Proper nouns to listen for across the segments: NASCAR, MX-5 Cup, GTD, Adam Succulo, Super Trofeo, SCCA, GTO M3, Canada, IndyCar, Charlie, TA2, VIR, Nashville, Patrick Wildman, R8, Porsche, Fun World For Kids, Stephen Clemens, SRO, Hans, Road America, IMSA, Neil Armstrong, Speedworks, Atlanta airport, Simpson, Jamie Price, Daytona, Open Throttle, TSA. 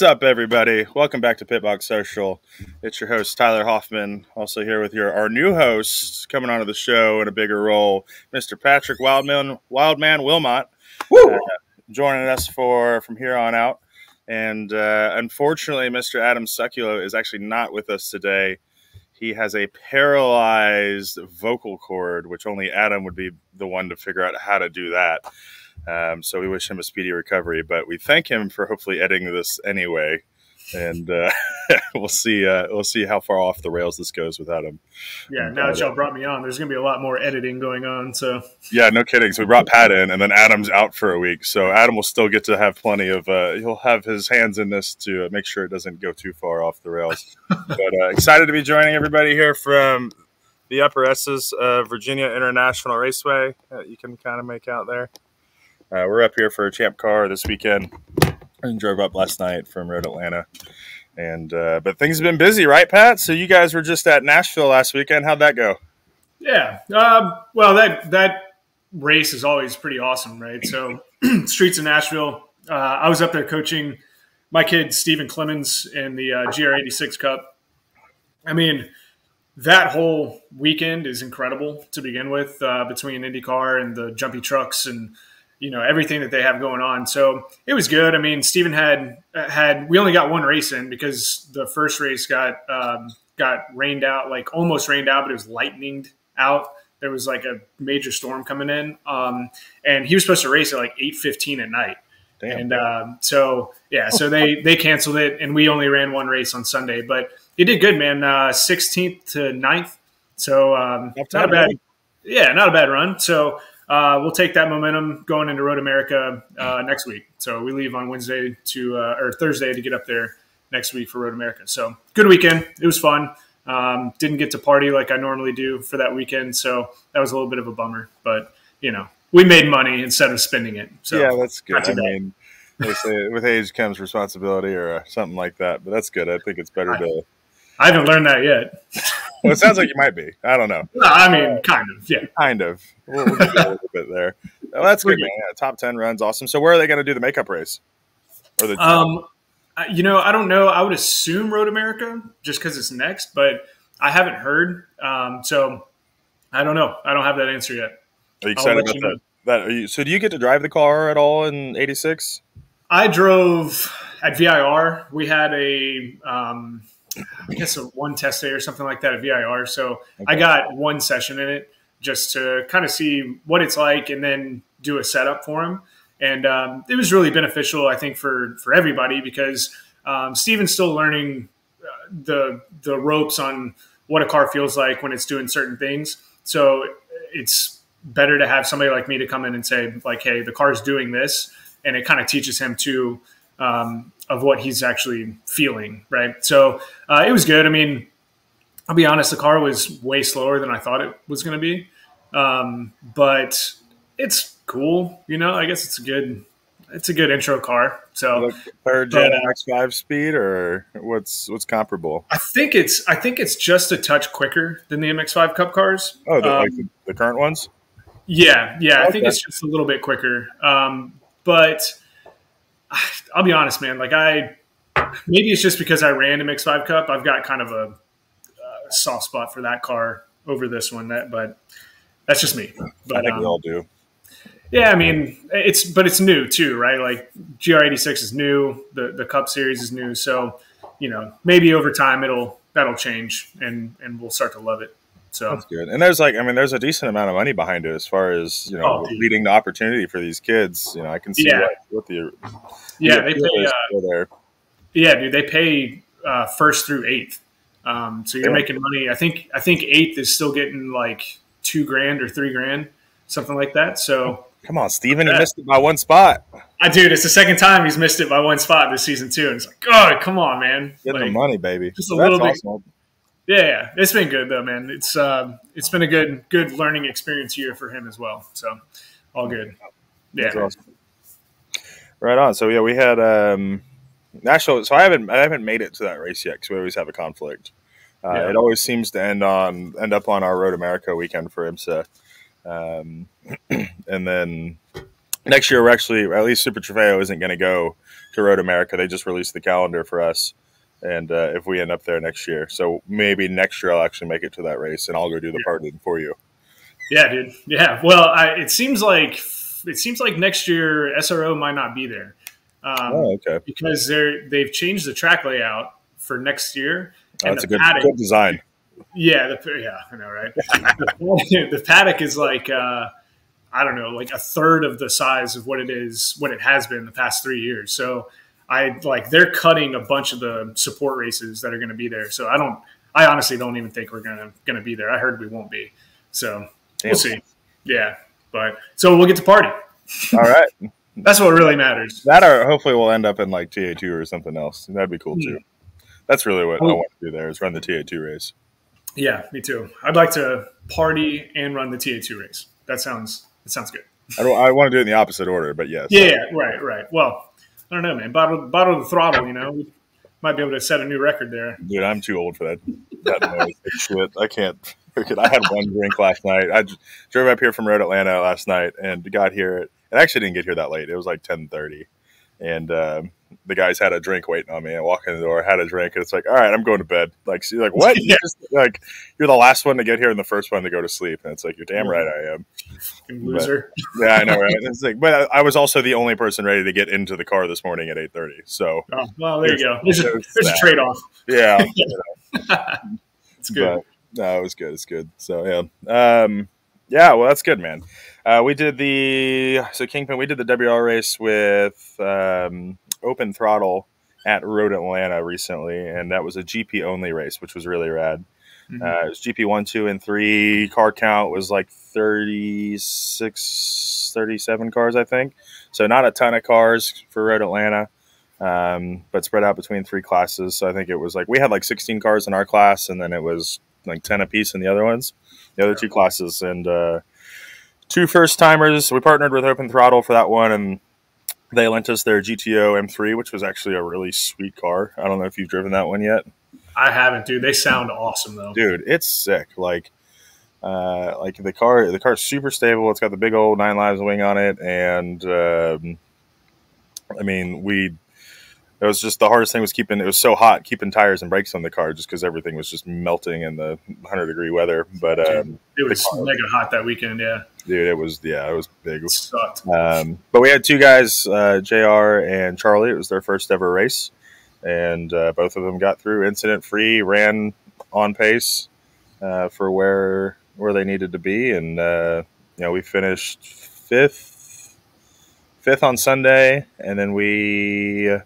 What's up, everybody? Welcome back to Pitbox Social. It's your host, Tyler Hoffman, also here with our new host coming onto the show in a bigger role, Mr. Patrick Wildman Wilmot, joining us from here on out. And unfortunately, Mr. Adam Succulo is actually not with us today. He has a paralyzed vocal cord, which only Adam would be the one to figure out how to do that. So we wish him a speedy recovery, but we thank him for hopefully editing this anyway. And we'll see how far off the rails this goes without him. Yeah, now that y'all brought me on, there's going to be a lot more editing going on. So yeah, no kidding. So we brought Pat in, and then Adam's out for a week. So Adam will still get to have plenty of he'll have his hands in this to make sure it doesn't go too far off the rails. But excited to be joining everybody here from the Upper S's, Virginia International Raceway. You can kind of make out there. We're up here for a Champ Car this weekend and drove up last night from Road Atlanta. And but things have been busy, right, Pat? So you guys were just at Nashville last weekend. How'd that go? Yeah. Well, that race is always pretty awesome, right? So streets of Nashville, I was up there coaching my kid, Stephen Clemens, in the GR86 Cup. I mean, that whole weekend is incredible to begin with, between IndyCar and the jumpy trucks and you know, everything that they have going on. So it was good. I mean, Steven we only got one race in because the first race got rained out, like almost rained out, but it was lightninged out. There was like a major storm coming in. And he was supposed to race at like 8:15 at night. Damn. And so, yeah, so they canceled it and we only ran one race on Sunday, but it did good, man. 16th to 9th. So not a bad run. So, we'll take that momentum going into Road America next week. So we leave on Wednesday to or Thursday to get up there next week for Road America. So good weekend. It was fun. Didn't get to party like I normally do for that weekend. So that was a little bit of a bummer. But, you know, we made money instead of spending it. So yeah, that's good. I mean, they say with age comes responsibility or something like that. But that's good. I think it's better to – I haven't learned that yet. Well, it sounds like you might be. I don't know. No, I mean, kind of. Yeah, kind of. We'll get a little bit there. Well, that's good, man. Yeah, top 10 runs, awesome. So, where are they going to do the makeup race? Or the you know, I don't know. I would assume Road America just because it's next, but I haven't heard. So, I don't know. I don't have that answer yet. Are you excited about that? So, do you get to drive the car at all in '86? I drove at VIR. We had a. I guess one test day or something like that at VIR. So okay. I got one session in it just to kind of see what it's like and then do a setup for him. And it was really beneficial, I think, for everybody because Steven's still learning the ropes on what a car feels like when it's doing certain things. So it's better to have somebody like me to come in and say, like, hey, the car's doing this. And it kind of teaches him to of what he's actually feeling, right? So it was good. I mean, I'll be honest, the car was way slower than I thought it was going to be. But it's cool, you know. I guess it's a good intro car. So third gen MX-5 speed, or what's comparable? I think it's just a touch quicker than the MX-5 Cup cars. Oh, like the current ones? Yeah, yeah. Okay. I think it's just a little bit quicker, but. I'll be honest, man. Like maybe it's just because I ran MX-5 Cup. I've got kind of a soft spot for that car over this one. But that's just me. But, I think we all do. Yeah, I mean, it's new too, right? Like GR86 is new. The Cup Series is new. So, you know, maybe over time that'll change, and we'll start to love it. So that's good. And there's a decent amount of money behind it as far as, you know, leading to opportunity for these kids. You know, I can see what the they pay there. Yeah, dude, they pay first through eighth. So you're making money. I think eighth is still getting like $2 grand or $3 grand, something like that. So come on, Steven, you missed it by one spot. Dude, it's the second time he's missed it by one spot this season too. And it's like, oh, come on, man. Get the money, baby. Just a little bit. Awesome. Yeah, it's been good though, man. It's been a good learning experience year for him as well. So, all good. Yeah, awesome. Right on. So yeah, we had Nashville. So I haven't made it to that race yet because we always have a conflict. It always seems to end up on our Road America weekend for IMSA, and then Next year, we're actually, or at least Super Trofeo isn't going to go to Road America. They just released the calendar for us, and if we end up there next year. So maybe next year I'll actually make it to that race, and I'll go do the parting for you. Yeah, dude. Yeah. Well, it seems like next year SRO might not be there, because they've changed the track layout for next year. And that's a good design. Yeah. I know, right? The paddock is like, I don't know, like a third of the size of what it is, what it has been the past 3 years. So they're cutting a bunch of the support races that are going to be there. So I honestly don't even think we're going to be there. I heard we won't be. So we'll see. Yeah. But so we'll get to party. All right. That's what really matters. That, or hopefully we'll end up in like TA2 or something else. That'd be cool too. That's really what I want to do there, is run the TA2 race. Yeah, me too. I'd like to party and run the TA2 race. That sounds good. I want to do it in the opposite order, but yes. Yeah, right. Well, I don't know, man. Bottle the throttle, you know. We might be able to set a new record there. Dude, I'm too old for that noise. Shit, I can't. I had one drink last night. I drove up here from Road Atlanta last night and got here. It actually didn't get here that late. It was like 10:30, and the guys had a drink waiting on me. I walk in the door, had a drink, and it's like, all right, I'm going to bed. Like, she's like, what? Yeah. You're the last one to get here and the first one to go to sleep. And it's like, you're damn right I am. Loser. But, yeah, I know, right? It's like, but I was also the only person ready to get into the car this morning at 8:30. So, well, there you go. There's a trade-off. Yeah. It's good. But, no, it was good. It's good. So, yeah. Yeah, well, that's good, man. We did the WR race with Open Throttle at Road Atlanta recently, and that was a GP only race, which was really rad. It was GP 1, 2, and 3. Car count was like 36, 37 cars, I think. So not a ton of cars for Road Atlanta, but spread out between three classes. So I think it was like we had like 16 cars in our class, and then it was like 10 apiece in the other ones, the other two classes, and two first timers. We partnered with Open Throttle for that one, and they lent us their GTO M3, which was actually a really sweet car. I don't know if you've driven that one yet. I haven't, dude. They sound awesome, though. Dude, it's sick. Like the car's super stable. It's got the big old 9 Lives wing on it, and it was just the hardest thing was keeping. It was so hot, keeping tires and brakes on the car, just because everything was just melting in the 100-degree weather. But it was mega hot that weekend. Yeah, dude, it was big. It sucked. But we had two guys, JR and Charlie. It was their first ever race, and both of them got through incident free, ran on pace for where they needed to be, and we finished fifth on Sunday, and then we.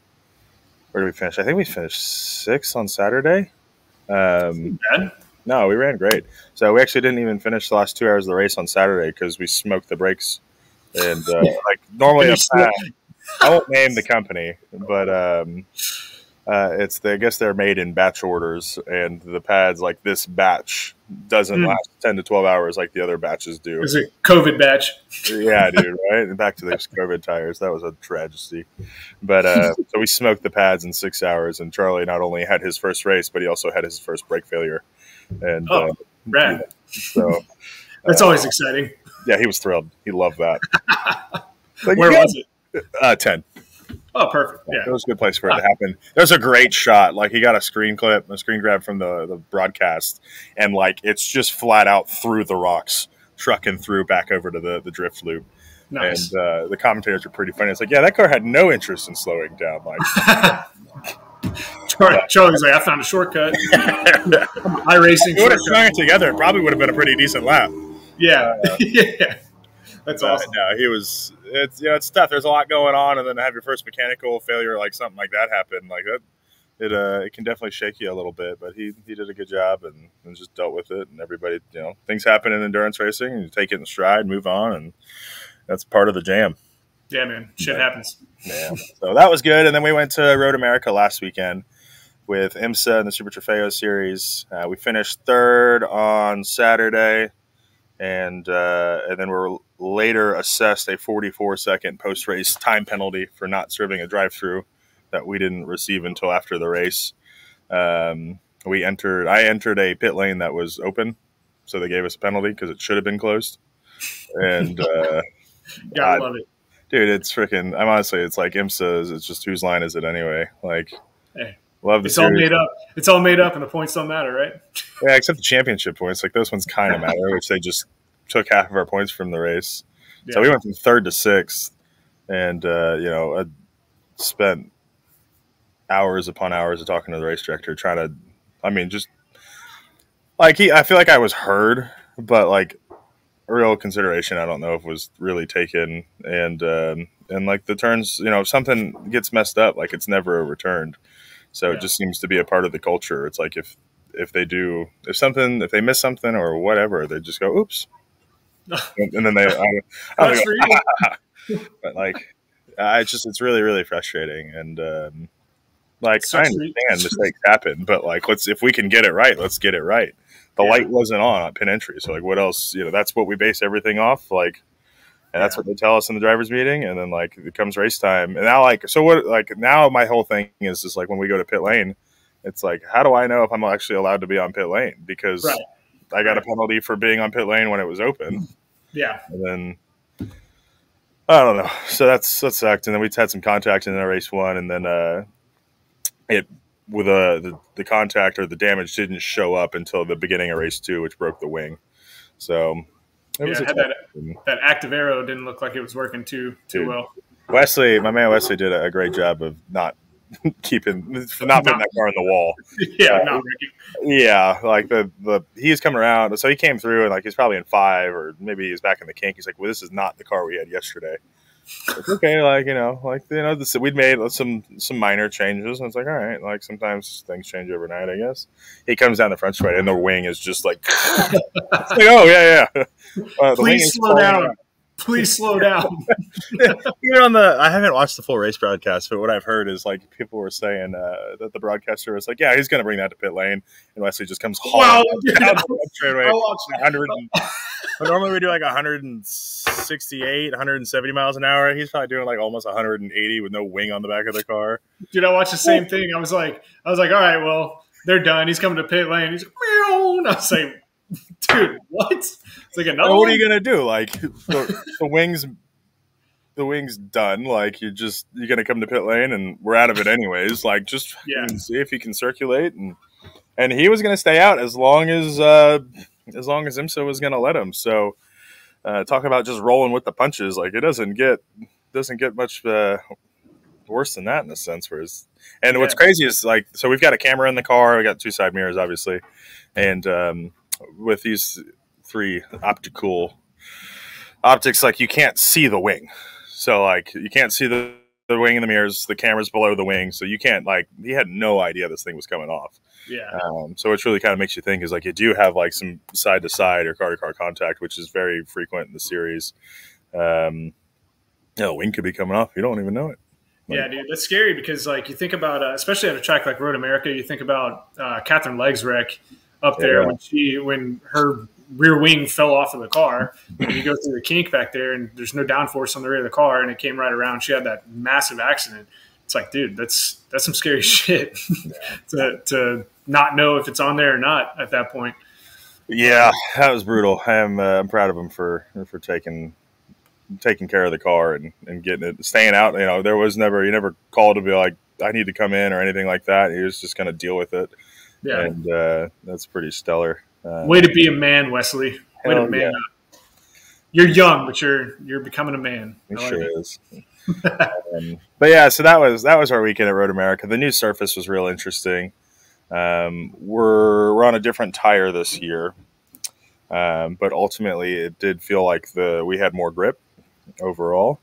Where did we finish? I think we finished 6th on Saturday. No, we ran great. So we actually didn't even finish the last 2 hours of the race on Saturday because we smoked the brakes. And normally I won't name the company, but I guess they're made in batch orders, and the pads, like this batch doesn't last 10 to 12 hours like the other batches do. It's a COVID batch. Yeah, dude, right? Back to those COVID tires. That was a tragedy. But so we smoked the pads in 6 hours, and Charlie not only had his first race, but he also had his first brake failure. And rad. Yeah, so that's always exciting. Yeah, he was thrilled. He loved that. Where was it? 10. Oh, perfect. Yeah. It was a good place for it to happen. There's a great shot. Like, he got a screen grab from the broadcast, and like it's just flat out through the rocks, trucking through back over to the drift loop. Nice. And the commentators are pretty funny. It's like, yeah, that car had no interest in slowing down. Like, Charlie's like, I found a shortcut. iRacing. If we would have strung it together, it probably would have been a pretty decent lap. Yeah. Yeah. That's awesome. No, he was. It's, you know, it's tough. There's a lot going on, and then to have your first mechanical failure, like something like that, happen, like that, it can definitely shake you a little bit. But he did a good job and just dealt with it. And everybody, you know, things happen in endurance racing, and you take it in stride, move on, and that's part of the jam. Yeah, man, shit happens. Yeah, so that was good. And then we went to Road America last weekend with IMSA and the Super Trofeo series. We finished third on Saturday. And then we're later assessed a 44-second post-race time penalty for not serving a drive-through that we didn't receive until after the race. I entered a pit lane that was open, so they gave us a penalty because it should have been closed. And I love it. dude, it's freaking. I'm honestly, it's like IMSA. It's just whose line is it anyway? Like, hey, love the. It's series. All made up. It's all made up, and the points don't matter, right? Yeah, except the championship points. Like those ones kind of matter, which they just took half of our points from the race. Yeah. So we went from third to sixth, and you know, I spent hours upon hours of talking to the race director, trying to. I mean, just like he. I feel like I was heard, but like. Real consideration I don't know if was really taken, and like the turns, you know, if something gets messed up, like it's never overturned, so yeah. It just seems to be a part of the culture. It's like if they miss something or whatever, they just go oops and then they I go, but like it's really, really frustrating, and like I understand mistakes happen, but like if we can get it right, let's get it right. The light wasn't on at pin entry, so like what else? You know, that's what we base everything off. Like, and that's what they tell us in the drivers' meeting. And then like it comes race time, and now like so what? Like now my whole thing is just like when we go to pit lane, it's like how do I know if I'm actually allowed to be on pit lane because I got a penalty for being on pit lane when it was open. Yeah, and then. I don't know. So that sucked. And then we had some contact in the race one, and then the contact or the damage didn't show up until the beginning of race two, which broke the wing. So it was that active aero didn't look like it was working too well. Wesley, my man Wesley, did a great job of not putting that car in the wall. Yeah, like he's coming around, so he came through and like he's probably in five or maybe he's back in the kink. He's like, well, this is not the car we had yesterday. It's okay, we'd made some minor changes, and it's like, all right, like sometimes things change overnight, I guess. He comes down the front straight, and the wing is just like, it's like oh yeah. Please slow down. Please slow down. I haven't watched the full race broadcast, but what I've heard is like people were saying that the broadcaster was like, yeah, he's going to bring that to pit lane, and Wesley just comes hauling down the straightaway. Normally we do like 168, 170 miles an hour. He's probably doing like almost 180 with no wing on the back of the car. Dude, I watched the same thing. I was like, all right, well, they're done. He's coming to pit lane. He's like, meow. And I was like, dude, what? It's like another. What are you gonna do? Like the wing's done. Like you're gonna come to pit lane, and we're out of it anyways. Like just see if you can circulate, and he was gonna stay out as long as IMSA was gonna let him. So talk about just rolling with the punches. Like it doesn't get much worse than that in a sense. What's crazy is like so we've got a camera in the car. We got two side mirrors, obviously, and. With these three optics, like you can't see the wing. So like you can't see the wing in the mirrors, the camera's below the wing. So you can't he had no idea this thing was coming off. Yeah. So which really kind of makes you think is like, you do have like some side to side or car to car contact, which is very frequent in the series. You know, wing could be coming off. You don't even know it. Yeah, dude, that's scary because like you think about, especially at a track like Road America, you think about Catherine Legsrick. Up there when her rear wing fell off of the car, and you go through the kink back there, and there's no downforce on the rear of the car, and it came right around. She had that massive accident. It's like, dude, that's some scary shit to not know if it's on there or not at that point. Yeah, that was brutal. I'm proud of him for taking care of the car and getting it, staying out. You know, you never called to be like, I need to come in or anything like that. He was just going to deal with it. Yeah, and that's pretty stellar. Way to be a man, Wesley. Way to man up. You're young, but you're becoming a man. It sure is. But yeah, so that was our weekend at Road America. The new surface was real interesting. We're on a different tire this year, but ultimately it did feel like we had more grip overall.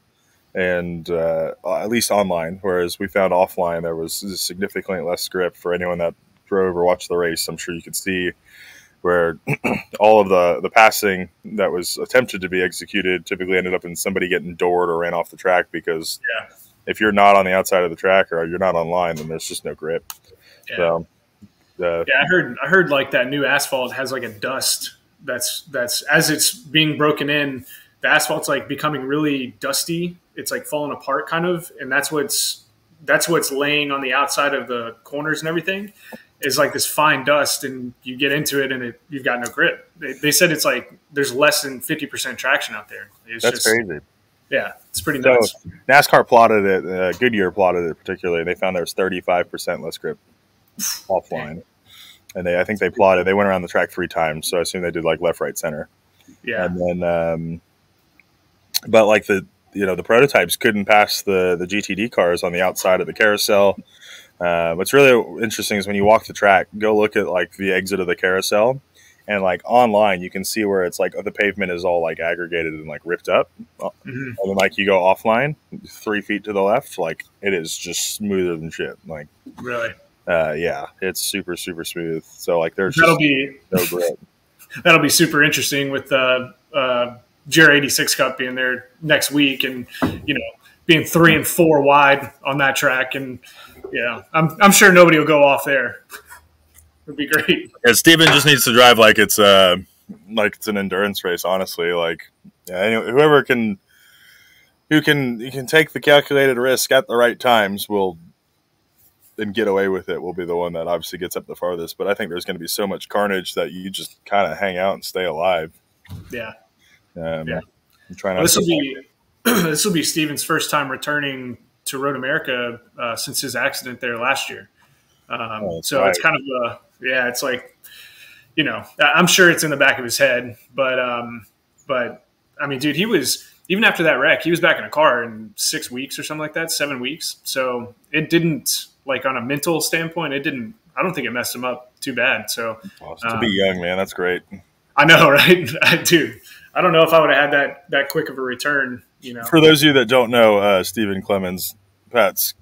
And at least online, whereas we found offline there was significantly less grip for anyone that drove or watched the race. I'm sure you could see where all of the passing that was attempted to be executed typically ended up in somebody getting doored or ran off the track because if you're not on the outside of the track or you're not online, then there's just no grip. Yeah. So, I heard like that new asphalt has like a dust that's as it's being broken in, the asphalt's like becoming really dusty. It's like falling apart kind of, and that's what's laying on the outside of the corners and everything. Is like this fine dust, and you get into it, and you've got no grip. They said it's like there's less than 50% traction out there. That's crazy. Yeah, it's pretty nuts. So NASCAR plotted it, Goodyear plotted it particularly. They found there was 35% less grip offline. And they, I think they plotted, they went around the track 3 times. So I assume they did like left, right, center. Yeah. And then, but like the, you know, the prototypes couldn't pass the GTD cars on the outside of the carousel. What's really interesting is when you walk the track, go look at like the exit of the carousel, and like online, you can see where it's like, oh, the pavement is all like aggregated and like ripped up. Mm-hmm. And then like you go offline 3 feet to the left, like it is just smoother than shit. Like really? Yeah, it's super, super smooth. So like there's that'll be no grip. That'll be super interesting with GR86 Cup being there next week, and you know, being 3 and 4 wide on that track, and yeah, I'm sure nobody will go off there. It'd be great. Yeah, Stephen just needs to drive like it's an endurance race. Honestly, like yeah, anyway, whoever can, who can take the calculated risk at the right times will, and get away with it, will be the one that obviously gets up the farthest. But I think there's going to be so much carnage that you just kind of hang out and stay alive. Yeah. Yeah. I'm trying well, this will be Stephen's first time returning to Road America since his accident there last year. So right. It's kind of a, yeah, it's like, you know, I'm sure it's in the back of his head, but I mean, dude, he was, even after that wreck, he was back in a car in 6 weeks or something like that, 7 weeks. So it didn't, like on a mental standpoint, it didn't, I don't think it messed him up too bad. So to be young, man, that's great. I know, right? Dude, I don't know if I would have had that quick of a return, you know. For those of you that don't know, Stephen Clemens, Pat's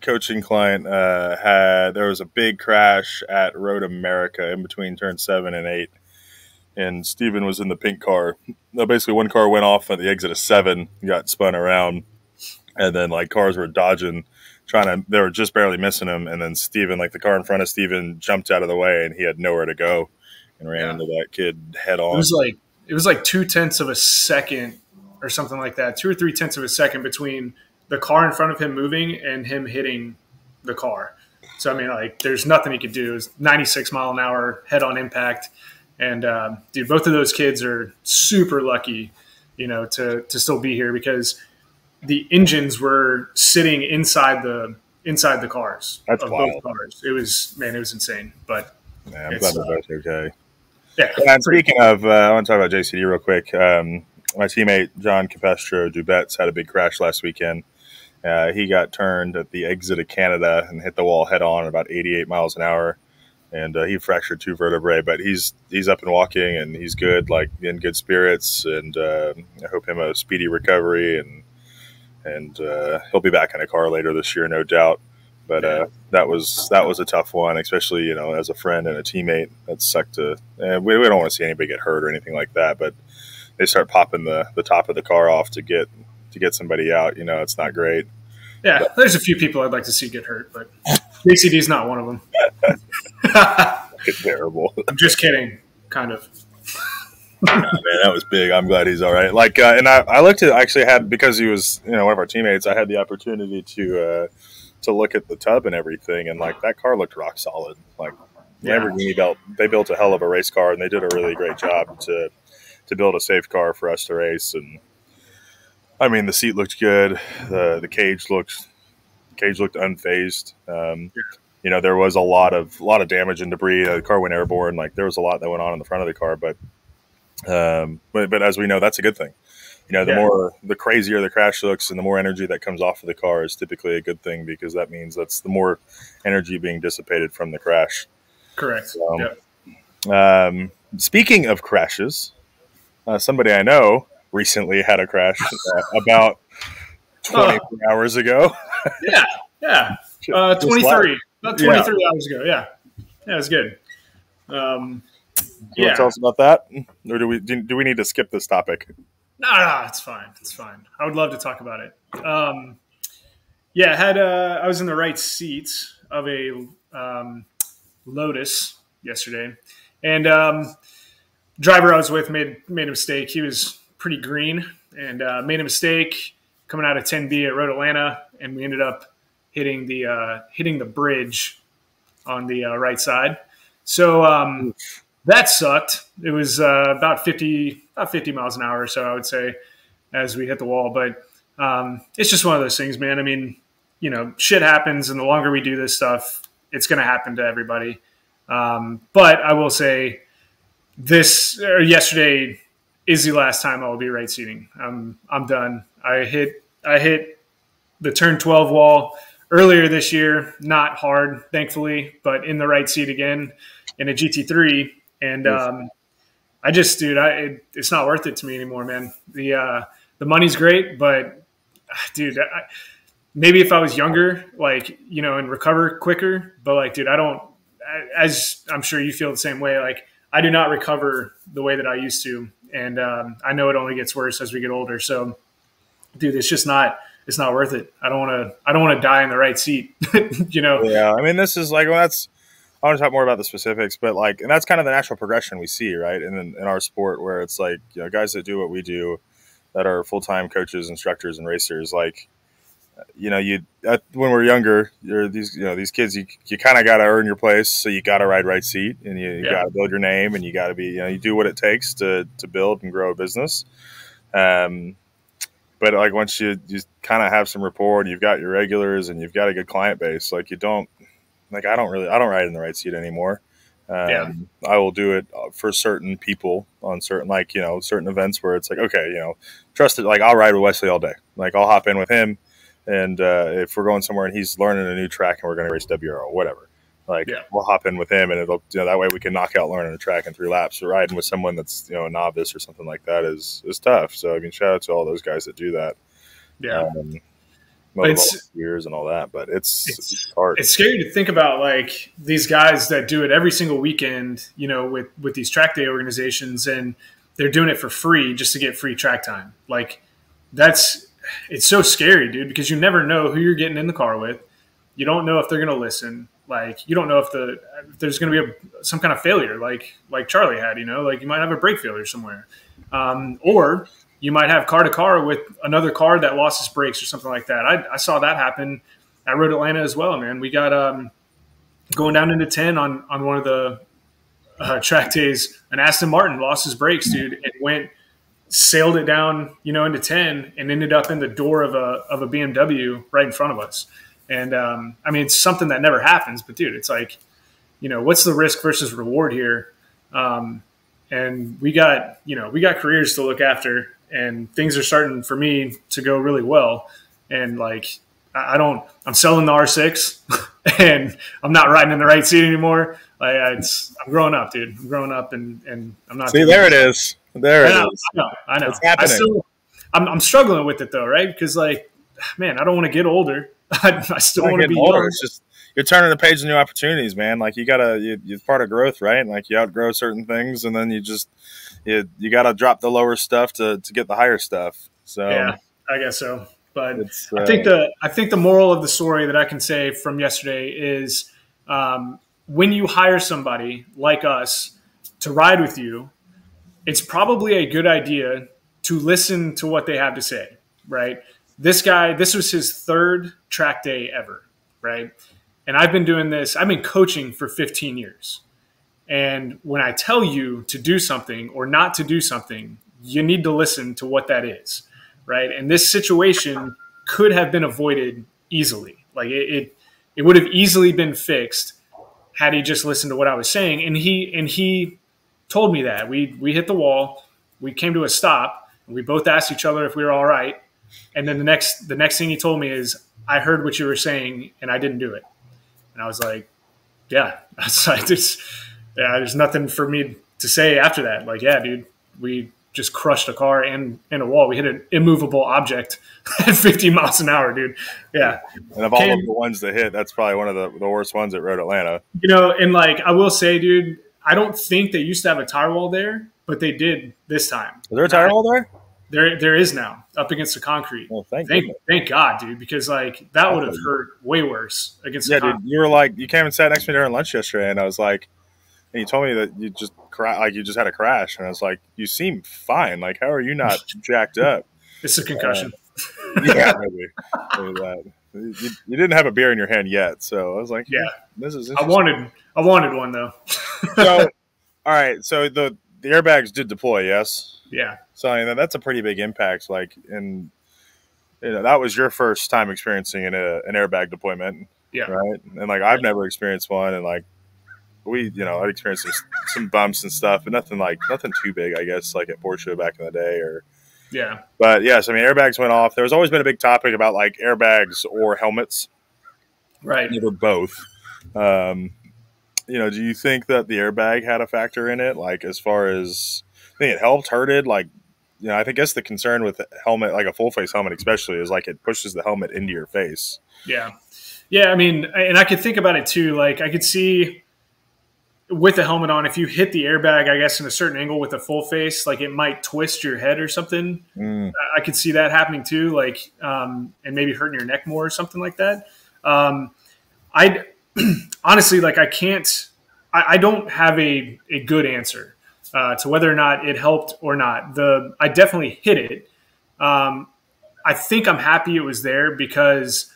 coaching client, there was a big crash at Road America in between turns 7 and 8. And Stephen was in the pink car. No, basically one car went off at the exit of 7, got spun around, and then like cars were dodging, they were just barely missing him, and then Stephen, like the car in front of Stephen, jumped out of the way, and he had nowhere to go, and ran into that kid head on. It was like 0.2 of a second or something like that, 2 or 0.3 of a second between the car in front of him moving and him hitting the car. So I mean, like there's nothing he could do. It was 96-mile-an-hour head on impact, and dude, both of those kids are super lucky, you know, to still be here, because the engines were sitting inside the cars. That's wild. Both cars. It was, man, it was insane. But yeah, I'm glad they're both okay. Yeah. And speaking of, I want to talk about JCD real quick. My teammate John Capestro Dubetz had a big crash last weekend. He got turned at the exit of Canada and hit the wall head on about 88 miles an hour, and he fractured 2 vertebrae. But he's up and walking, and he's good, like in good spirits, and I hope him a speedy recovery. And he'll be back in a car later this year, no doubt. But that was a tough one, especially, you know, as a friend and a teammate. That sucked to, and we don't want to see anybody get hurt or anything like that. But they start popping the top of the car off to get somebody out. You know, it's not great. Yeah, but there's a few people I'd like to see get hurt, but JCD's not one of them. It's terrible. I'm just kidding, kind of. Oh, man, that was big. I'm glad he's all right. Like, and I looked at, actually had, because he was, you know, one of our teammates, I had the opportunity to look at the tub and everything, and like that car looked rock solid. Like, Lamborghini built, they built a hell of a race car, and they did a really great job to build a safe car for us to race. And I mean, the seat looked good. The cage looked unfazed. You know, there was a lot of damage and debris. The car went airborne. Like there was a lot that went on in the front of the car, but as we know, that's a good thing. You know, the crazier the crash looks and the more energy that comes off of the car is typically a good thing, because that means that's the more energy being dissipated from the crash. Correct. So, speaking of crashes, somebody I know recently had a crash about 24 hours ago. Yeah. Yeah. 23, about 23 hours ago. Yeah. Yeah. It was good. You want to tell us about that, or do we need to skip this topic? No, it's fine. It's fine. I would love to talk about it. Yeah, I was in the right seat of a Lotus yesterday, and driver I was with made a mistake. He was pretty green and made a mistake coming out of 10B at Road Atlanta, and we ended up hitting the bridge on the right side. So that sucked. It was about 50 miles an hour or so, I would say. as we hit the wall. But it's just one of those things, man. I mean, you know, shit happens, and the longer we do this stuff, it's going to happen to everybody. But I will say this, or yesterday is the last time I will be right seating. I'm done. I hit the turn 12 wall earlier this year, not hard, thankfully, but in the right seat again in a GT3. And I just, dude, it's not worth it to me anymore, man. The money's great, but dude, maybe if I was younger, like, you know, and recover quicker, but like, dude, I don't, as I'm sure you feel the same way, like I do not recover the way that I used to. And I know it only gets worse as we get older. So dude, it's not worth it. I don't want to die in the right seat, you know? Yeah. I mean, this is like, well, that's, I want to talk more about the specifics, but like, and that's kind of the natural progression we see, right? And then in our sport where it's like, you know, guys that do what we do that are full-time coaches, instructors, and racers, like, you know, when we're younger, you're these, you know, these kids, you kind of got to earn your place. So you got to ride right seat, and you got to build your name, and you got to be, you know, you do what it takes to build and grow a business. But like once you kind of have some rapport and you've got your regulars and you've got a good client base, like you don't, like, I don't ride in the right seat anymore. I will do it for certain people on certain, like, you know, certain events where it's like, okay, you know, trust it. Like I'll ride with Wesley all day. Like I'll hop in with him. And if we're going somewhere and he's learning a new track and we're going to race WRO, whatever, like we'll hop in with him, and it'll, you know, that way we can knock out learning a track in 3 laps. So riding with someone that's, you know, a novice or something like that is tough. So I mean, shout out to all those guys that do that. Yeah, years and all that, but it's hard. It's scary to think about, like these guys that do it every single weekend, you know, with these track day organizations, and they're doing it for free just to get free track time. Like it's so scary, dude, because you never know who you're getting in the car with. You don't know if they're going to listen. Like you don't know if there's going to be some kind of failure like Charlie had, you know, like you might have a brake failure somewhere. Or you might have car to car with another car that lost its brakes or something like that. I saw that happen at Road Atlanta as well, man. We got going down into 10 on one of the track days, and Aston Martin lost his brakes, dude, and sailed it down, you know, into 10 and ended up in the door of a BMW right in front of us. And, I mean, it's something that never happens, but dude, it's like, you know, what's the risk versus reward here? And we got careers to look after, and things are starting for me to go really well. And like, I'm selling the R6 and I'm not riding in the right seat anymore. Like I'm growing up, dude. I'm growing up and I'm not. See, there it is. There it is. I know. It's happening. I'm struggling with it though, right? Because like, man, I don't want to get older. I still want to be older. It's just you're turning the page to new opportunities, man. Like it's part of growth, right? Like you outgrow certain things, and then you just you got to drop the lower stuff to get the higher stuff. So yeah, I guess so. But I think the moral of the story that I can say from yesterday is when you hire somebody like us to ride with you, it's probably a good idea to listen to what they have to say, right? This was his 3rd track day ever, right? And I've been doing this. I've been coaching for 15 years. And when I tell you to do something or not to do something, you need to listen to what that is, right? And this situation could have been avoided easily. Like it would have easily been fixed had he just listened to what I was saying. And he told me that we hit the wall, we came to a stop, and we both asked each other if we were all right. And then the next thing he told me is, I heard what you were saying and I didn't do it. And I was like, yeah, there's nothing for me to say after that. Like, yeah, dude, we just crushed a car and a wall. We hit an immovable object at 50 miles an hour, dude. Yeah. And of all of the ones that hit, that's probably one of the worst ones at Road Atlanta. You know, and like, I will say, dude, I don't think they used to have a tire wall there, but they did this time. Is there a tire wall there? There is now, up against the concrete. Well, thank God, dude, because like that would have hurt way worse against the concrete. Dude, you were like, you came and sat next to me during lunch yesterday, and I was like, and you told me that you just had a crash, and I was like, you seem fine. Like, how are you not jacked up? It's a concussion. Yeah, maybe that. You didn't have a beer in your hand yet, so I was like, yeah, this is interesting. I wanted one though. So, all right, so the airbags did deploy, yes. Yeah. So I mean, that's a pretty big impact. Like, and you know, that was your first time experiencing an airbag deployment, yeah, right? And like, I've never experienced one, and like, I'd experienced some bumps and stuff, but nothing too big, I guess, like at Porsche back in the day, or yeah. But yes, I mean, airbags went off. There's always been a big topic about like airbags or helmets, right? Never both. Do you think that the airbag had a factor in it? Like, as far as I think it helped, hurted, like, you know, I guess the concern with helmet, like a full face helmet especially, is like it pushes the helmet into your face. Yeah. Yeah. I mean, and I could think about it too. Like, I could see with the helmet on, if you hit the airbag, I guess, in a certain angle with a full face, like it might twist your head or something. Mm. I could see that happening too. Like, and maybe hurting your neck more or something like that. Honestly, like I don't have a good answer to whether or not it helped or not. I definitely hit it. I think I'm happy it was there because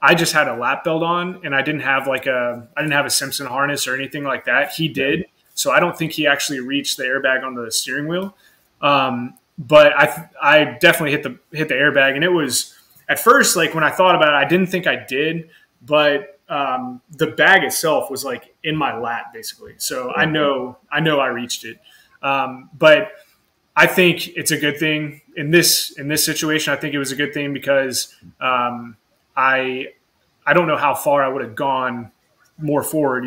I just had a lap belt on and I didn't have a Simpson harness or anything like that. He did. So I don't think he actually reached the airbag on the steering wheel. But I definitely hit the airbag, and it was at first, like when I thought about it, I didn't think I did, but the bag itself was like in my lap basically. So I know I reached it. But I think it's a good thing in this situation. I think it was a good thing because, I don't know how far I would have gone more forward,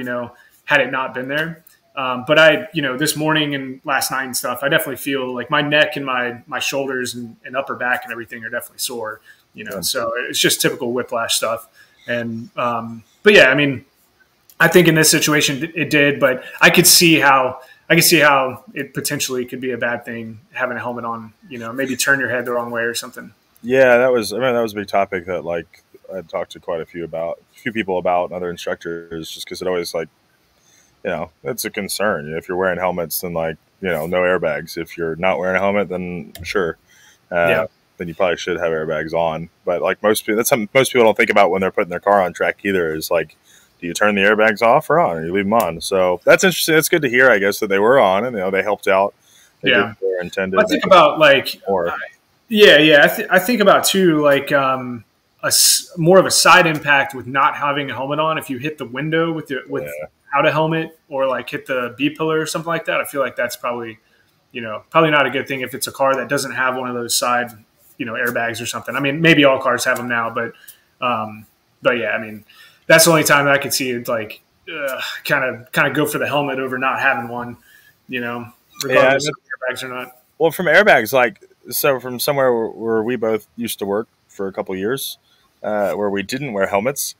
had it not been there. But this morning and last night and stuff, I definitely feel like my neck and my shoulders and upper back and everything are definitely sore, so it's just typical whiplash stuff. And, but yeah, I mean, I think in this situation it did, but I could see how it potentially could be a bad thing having a helmet on, maybe turn your head the wrong way or something. Yeah, that was a big topic that like I've talked to quite a few people about, and other instructors, just because it always like, it's a concern. If you're wearing helmets, then like, no airbags. If you're not wearing a helmet, then sure. Then you probably should have airbags on. But like most people, that's something most people don't think about when they're putting their car on track either, is like, do you turn the airbags off or on, or you leave them on? So that's interesting. It's good to hear, I guess, that they were on and, they helped out. They did what they were intended. I think about like, I think about too, like more of a side impact with not having a helmet on. If you hit the window without a helmet, or like hit the B pillar or something like that, I feel like that's probably not a good thing if it's a car that doesn't have one of those side airbags or something. I mean, maybe all cars have them now, but yeah, I mean, that's the only time that I could see it, like, kind of go for the helmet over not having one, regardless of airbags or not. Well, from airbags, like, so from somewhere where we both used to work for a couple of years, where we didn't wear helmets,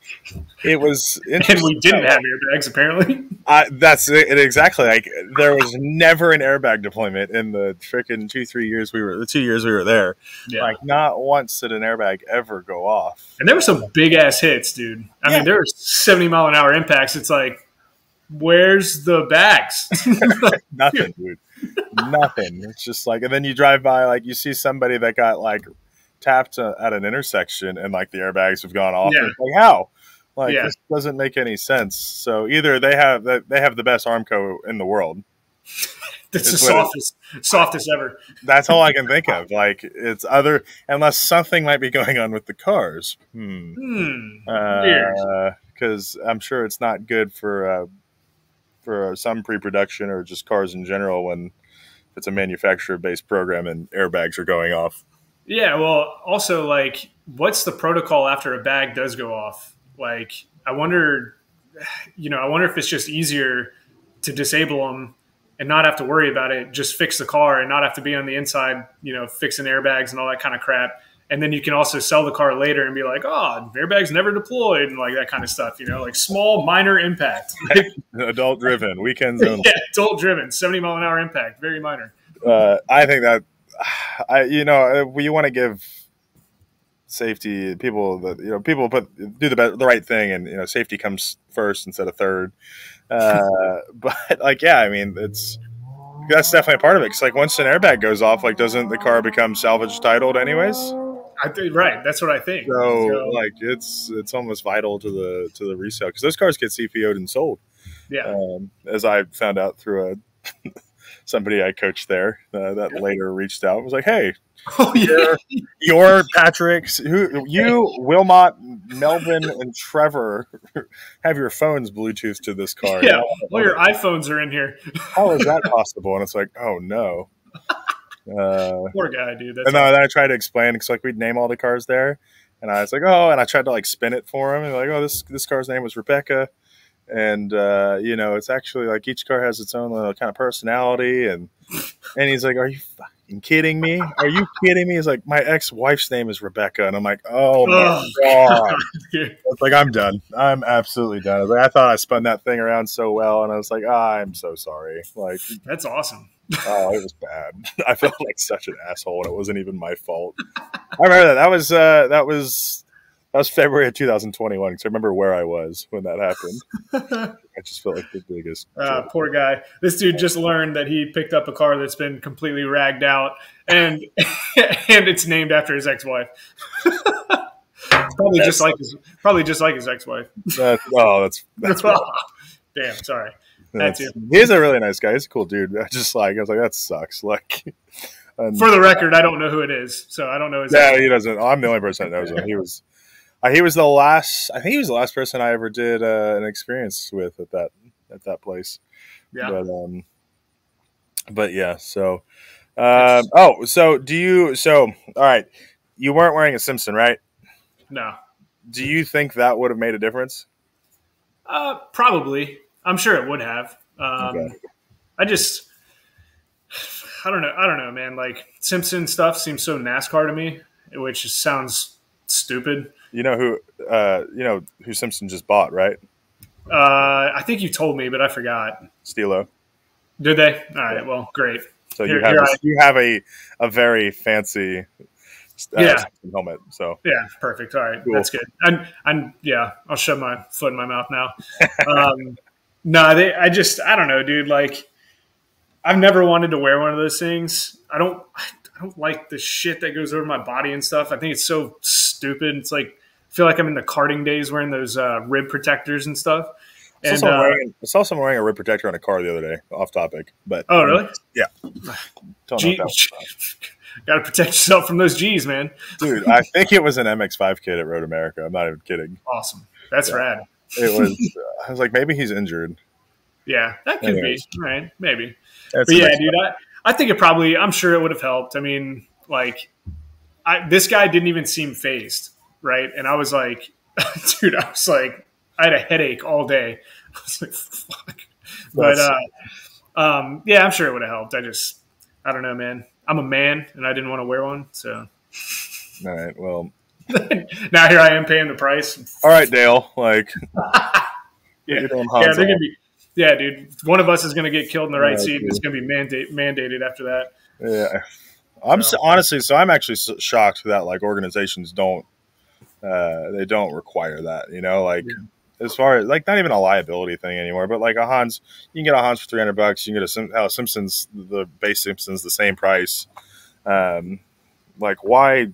it was interesting. And we didn't have airbags, apparently. That's it, exactly. Like, there was never an airbag deployment in the frickin' 2-3 years we were there. Yeah. Like, not once did an airbag ever go off. And there were some big ass hits, dude. I mean, there were 70-mile-an-hour impacts. It's like, where's the bags? Nothing, dude. Nothing. It's just like, and then you drive by, like, you see somebody that got like tapped at an intersection, and like the airbags have gone off. Yeah. Like, how? Like, this doesn't make any sense. So either they have the best Armco in the world. That's the softest ever. That's all I can think of. Like, it's other, unless something might be going on with the cars. Because I'm sure it's not good for some pre-production or just cars in general when it's a manufacturer-based program and airbags are going off. Yeah, well, also, like, what's the protocol after a bag does go off? Like, I wonder if it's just easier to disable them and not have to worry about it, just fix the car and not have to be on the inside, fixing airbags and all that kind of crap. And then you can also sell the car later and be like, oh, airbags never deployed, and like that kind of stuff, like small, minor impact. Like, adult driven, weekends only. Yeah, adult driven, 70-mile-an-hour impact, very minor. I think that, you want to give safety people that, people do the right thing, and, safety comes first instead of third. But like, yeah, I mean, that's definitely a part of it. 'Cause like once an airbag goes off, like, doesn't the car become salvage titled anyways? Right. That's what I think. So like, it's almost vital to the resale, 'cause those cars get CPO'd and sold. Yeah. As I found out through a somebody I coached there that later reached out and was like, hey, oh, yeah. your Patrick's, who you, Wilmot, Melvin, and Trevor have your phones Bluetooth to this car. Yeah, all your iPhones are in here. How is that possible? And it's like, oh no. Poor guy, dude. That's and awesome. Then I tried to explain because like we'd name all the cars there, and I was like, oh, and I tried to like spin it for him, and like, oh, this car's name was Rebecca, and you know, it's actually like each car has its own little kind of personality, and he's like, are you fucking kidding me? Are you kidding me? He's like, my ex-wife's name is Rebecca, and I'm like, oh my god, it's like I'm done. I'm absolutely done. I was like, I thought I spun that thing around so well, and I was like, I'm so sorry. Like that's awesome. Oh, it was bad. I felt like such an asshole, and it wasn't even my fault. I remember that. That was February of 2021. Because I remember where I was when that happened. I just felt like the biggest. Poor guy. This dude just learned that he picked up a car that's been completely ragged out, and it's named after his ex-wife. probably just like his ex-wife. That's rough. Damn. Sorry. He's a really nice guy. He's a cool dude. I was like, that sucks. Like, for the record, I don't know who it is, so I don't know. Yeah, he doesn't. I'm the only person that knows him. He was the last. I think he was the last person I ever did an experience with at that place. Yeah. But yeah. So, all right. You weren't wearing a Simpson, right? No. Do you think that would have made a difference? Probably. I'm sure it would have. Okay. I don't know, man. Like Simpson stuff seems so NASCAR to me, which just sounds stupid. You know who Simpson just bought, right? I think you told me, but I forgot. Stilo. Did they? All right. Yeah. Well, great. So you have a very fancy helmet. So yeah, perfect. All right, cool. That's good. I'll shove my foot in my mouth now. No, I don't know, dude. Like, I've never wanted to wear one of those things. I don't like the shit that goes over my body and stuff. I think it's so stupid. It's like, I feel like I'm in the karting days wearing those rib protectors and stuff. I saw someone wearing a rib protector on a car the other day, off topic. But oh, really? Yeah. Don't know what that was. Got to protect yourself from those G's, man. Dude, I think it was an MX-5 kid at Road America. I'm not even kidding. Awesome. That's rad. It was. I was like, maybe he's injured. Yeah, that could be right. Maybe. That's but yeah, dude, I think it probably. I'm sure it would have helped. I mean, like, this guy didn't even seem phased, right? And I was like, dude, I had a headache all day. I was like, fuck. But yeah, I'm sure it would have helped. I don't know, man. I'm a man, and I didn't want to wear one. So. All right. Well. Now here I am paying the price. All right, Dale. Like, dude. One of us is going to get killed in the right seat. Dude. It's going to be mandated after that. Yeah, I'm actually shocked that like organizations don't they don't require that. You know, like as far as like not even a liability thing anymore, but like a Hans, you can get a Hans for $300. You can get a Simpsons, the base Simpsons, the same price. Like why?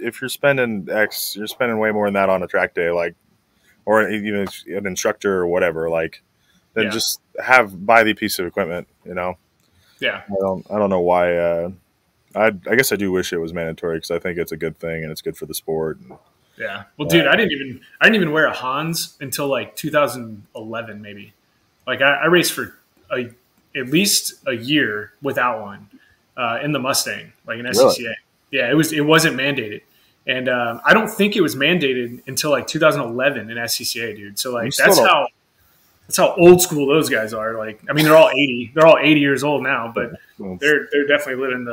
If you're spending X, you're spending way more than that on a track day, like, or even an instructor or whatever, like, then just buy the piece of equipment, you know? Yeah. I don't know why. I guess I do wish it was mandatory because I think it's a good thing and it's good for the sport. And, yeah. Well, dude, I didn't even wear a Hans until like 2011, maybe. Like I raced for at least a year without one, in the Mustang, like an SCCA. Really? Yeah, it wasn't mandated. And I don't think it was mandated until like 2011 in SCCA, dude. So like that's how old school those guys are. Like I mean, they're all 80. They're all 80 years old now, but they're definitely living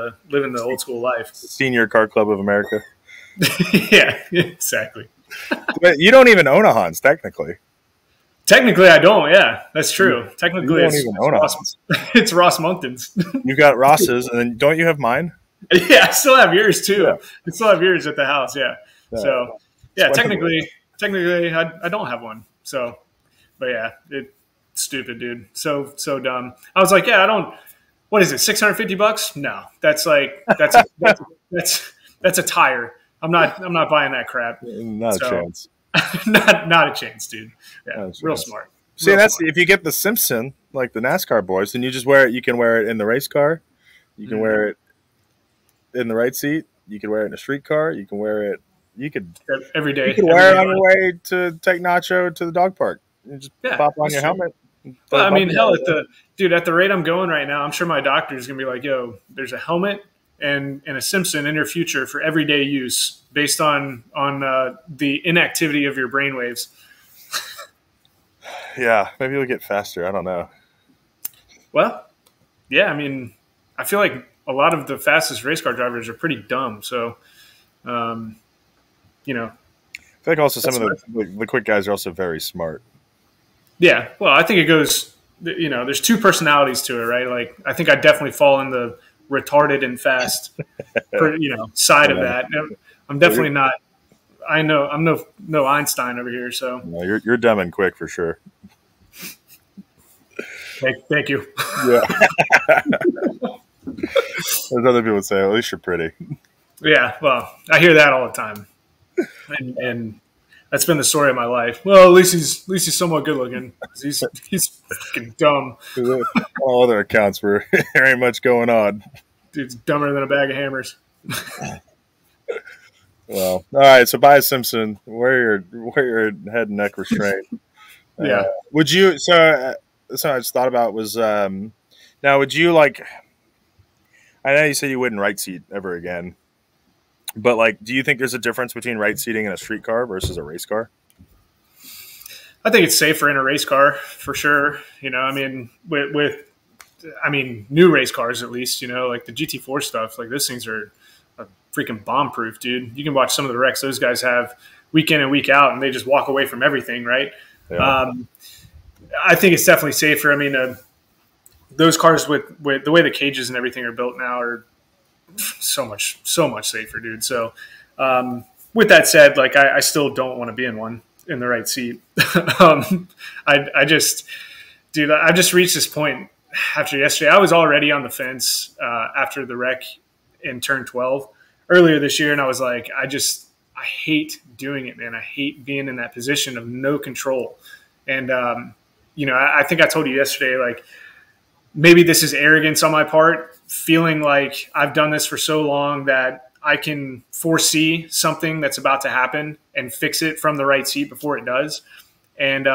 the old school life. Senior Car Club of America. Yeah, exactly. But you don't even own a Hans, technically. Technically, I don't. Yeah, that's true. Technically, it's Ross Monkton's. You got Ross's, and then don't you have mine? Yeah, I still have yours too. Yeah. I still have yours at the house. Yeah. So yeah, technically I don't have one. So, but yeah, it's stupid, dude. So dumb. I was like, yeah, I don't, what is it? $650? No, that's like, that's a tire. I'm not buying that crap. Not a chance. Not a chance, dude. Yeah. Real smart. See, that's fun. If you get the Simpson, like the NASCAR boys, then you just wear it. You can wear it in the race car. You can wear it in the right seat. You can wear it in a street car. You can wear it. You could every day. You could wear it on your way to take Nacho to the dog park. You just pop on your helmet. Well, I mean, hell, at the rate I'm going right now, I'm sure my doctor is gonna be like, "Yo, there's a helmet and a Simpson in your future for everyday use, based on the inactivity of your brainwaves." Yeah, maybe you'll get faster. I don't know. Well, yeah, I mean, I feel like a lot of the fastest race car drivers are pretty dumb. So, you know, I feel like also some of the quick guys are also very smart. Yeah, well, I think it goes, you know, there's two personalities to it, right? Like, I think I definitely fall in the retarded and fast, you know, side of that. I'm definitely not. I know I'm no Einstein over here, so no, you're dumb and quick for sure. Thank you. Yeah, there's other people that say, at least you're pretty. Yeah, well, I hear that all the time, and that's been the story of my life. Well, at least he's somewhat good looking. He's fucking dumb. All other accounts were there ain't much going on. Dude's dumber than a bag of hammers. Well, all right. So, by Simpson, wear your head and neck restraint. Yeah. Would you? So I just thought about was now. Would you like? I know you said you wouldn't right seat ever again, but like, do you think there's a difference between right seating in a street car versus a race car? I think it's safer in a race car for sure. You know, I mean, with new race cars at least. You know, like the GT4 stuff. Like those things are freaking bomb-proof, dude. You can watch some of the wrecks those guys have week in and week out, and they just walk away from everything, right? Yeah. I think it's definitely safer. I mean, those cars with the way the cages and everything are built now are so much safer, dude. So with that said, like I still don't want to be in one in the right seat. I just, dude, I've just reached this point after yesterday. I was already on the fence after the wreck in turn 12. Earlier this year, and I was like, I hate doing it, man. I hate being in that position of no control. And, you know, I think I told you yesterday, like, maybe this is arrogance on my part, feeling like I've done this for so long that I can foresee something that's about to happen and fix it from the right seat before it does. And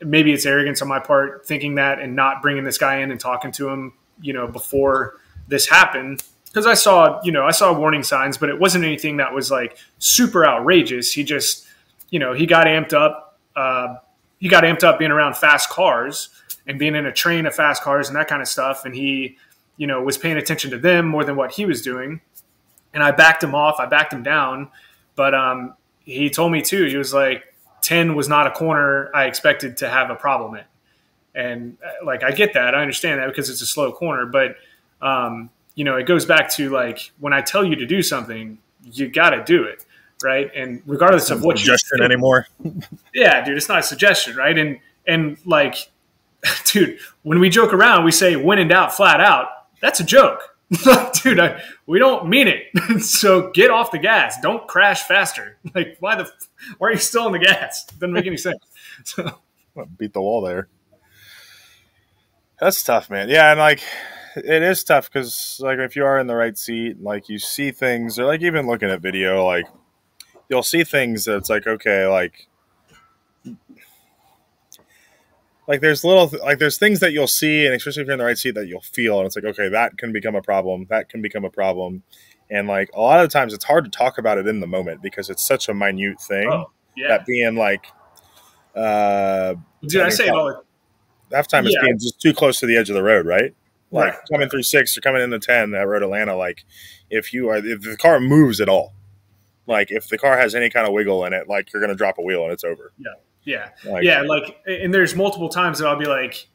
maybe it's arrogance on my part thinking that and not bringing this guy in and talking to him, you know, before this happened. Because I saw warning signs, but it wasn't anything that was like super outrageous. He just, you know, he got amped up. He got amped up being around fast cars and being in a train of fast cars and that kind of stuff. And he, you know, was paying attention to them more than what he was doing. And I backed him off. I backed him down. But he told me too. He was like, 10 was not a corner I expected to have a problem in. And like, I get that. I understand that because it's a slow corner. But you know, it goes back to like when I tell you to do something, you got to do it, right? And regardless of what suggestion anymore. Yeah, dude, it's not a suggestion, right? And like, dude, when we joke around, we say "when in doubt, flat out." That's a joke, dude. We don't mean it. So get off the gas. Don't crash faster. Like, why are you still on the gas? It doesn't make any sense. So beat the wall there. That's tough, man. Yeah, and like. It is tough because, like, if you are in the right seat, like, you see things, or, like, even looking at video, like, you'll see things that's, like, okay, like, there's little, like, there's things that you'll see, and especially if you're in the right seat, that you'll feel, and it's, like, okay, that can become a problem, that can become a problem, and, like, a lot of times it's hard to talk about it in the moment because it's such a minute thing. Oh, yeah. That being, like, dude, I say it all the half time is being just too close to the edge of the road, right? Like coming through 6 or coming into 10 at Road Atlanta, like if the car moves at all, like if the car has any kind of wiggle in it, like you're going to drop a wheel and it's over. Yeah. Yeah. Like, yeah. Like, and there's multiple times that I'll be like,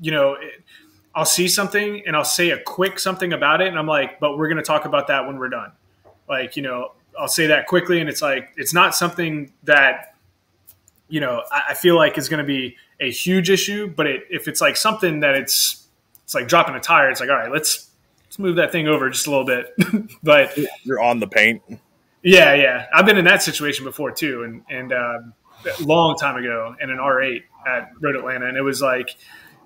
you know, I'll see something and I'll say a quick something about it. And I'm like, but we're going to talk about that when we're done. Like, you know, I'll say that quickly. And it's like, it's not something that, you know, I feel like is going to be a huge issue, but if it's like something that it's like dropping a tire. It's like, all right, let's move that thing over just a little bit. But you're on the paint. Yeah. I've been in that situation before too. And a long time ago in an R8 at Road Atlanta. And it was like,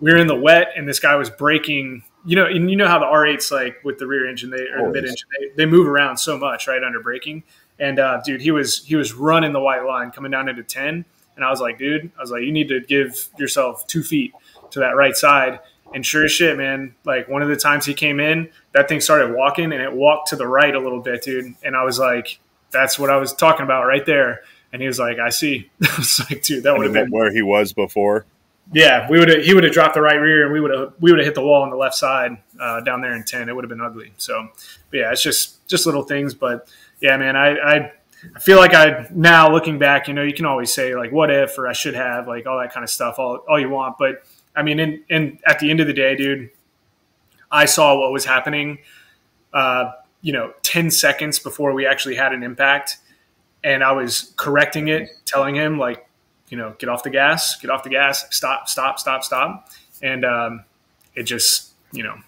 we were in the wet and this guy was braking, and you know how the R8s, like with the rear engine, the mid engine, they move around so much, right, under braking. And dude, he was running the white line coming down into 10. And I was like, dude, you need to give yourself 2 feet to that right side. And sure as shit, man, like one of the times he came in, that thing started walking and it walked to the right a little bit, dude. And I was like, that's what I was talking about right there. And he was like, I see. I was like, dude, that would have been where he was before. Yeah, he would have dropped the right rear and we would have hit the wall on the left side down there in 10. It would have been ugly. So, but yeah, it's just little things. But yeah, man, I feel like now looking back, you can always say like, what if, or I should have, like all that kind of stuff, all you want. But I mean, and at the end of the day, dude, I saw what was happening, 10 seconds before we actually had an impact. And I was correcting it, telling him like, get off the gas, stop. And it just,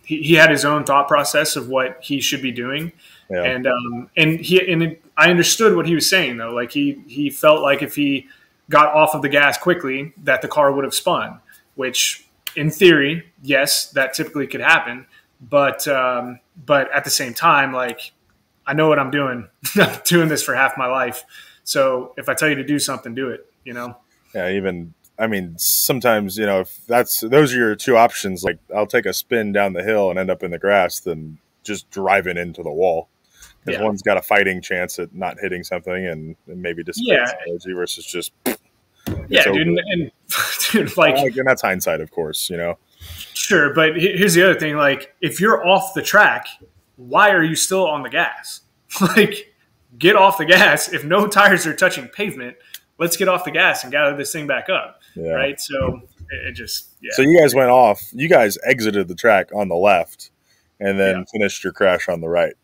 he had his own thought process of what he should be doing. Yeah. And I understood what he was saying though. Like he felt like if he got off of the gas quickly, that the car would have spun, which in theory, yes, that typically could happen. But at the same time, like I know what I'm doing. I'm doing this for half my life. So if I tell you to do something, do it, Yeah. Sometimes, if those are your two options, like I'll take a spin down the hill and end up in the grass than just driving into the wall. Because one's got a fighting chance at not hitting something and maybe just energy versus just. Yeah, dude, dude, and that's hindsight, of course, Sure, but here's the other thing: like, if you're off the track, why are you still on the gas? Like, get off the gas. If no tires are touching pavement, let's get off the gas and gather this thing back up, right? So it just. Yeah. So you guys went off. You guys exited the track on the left, and then finished your crash on the right.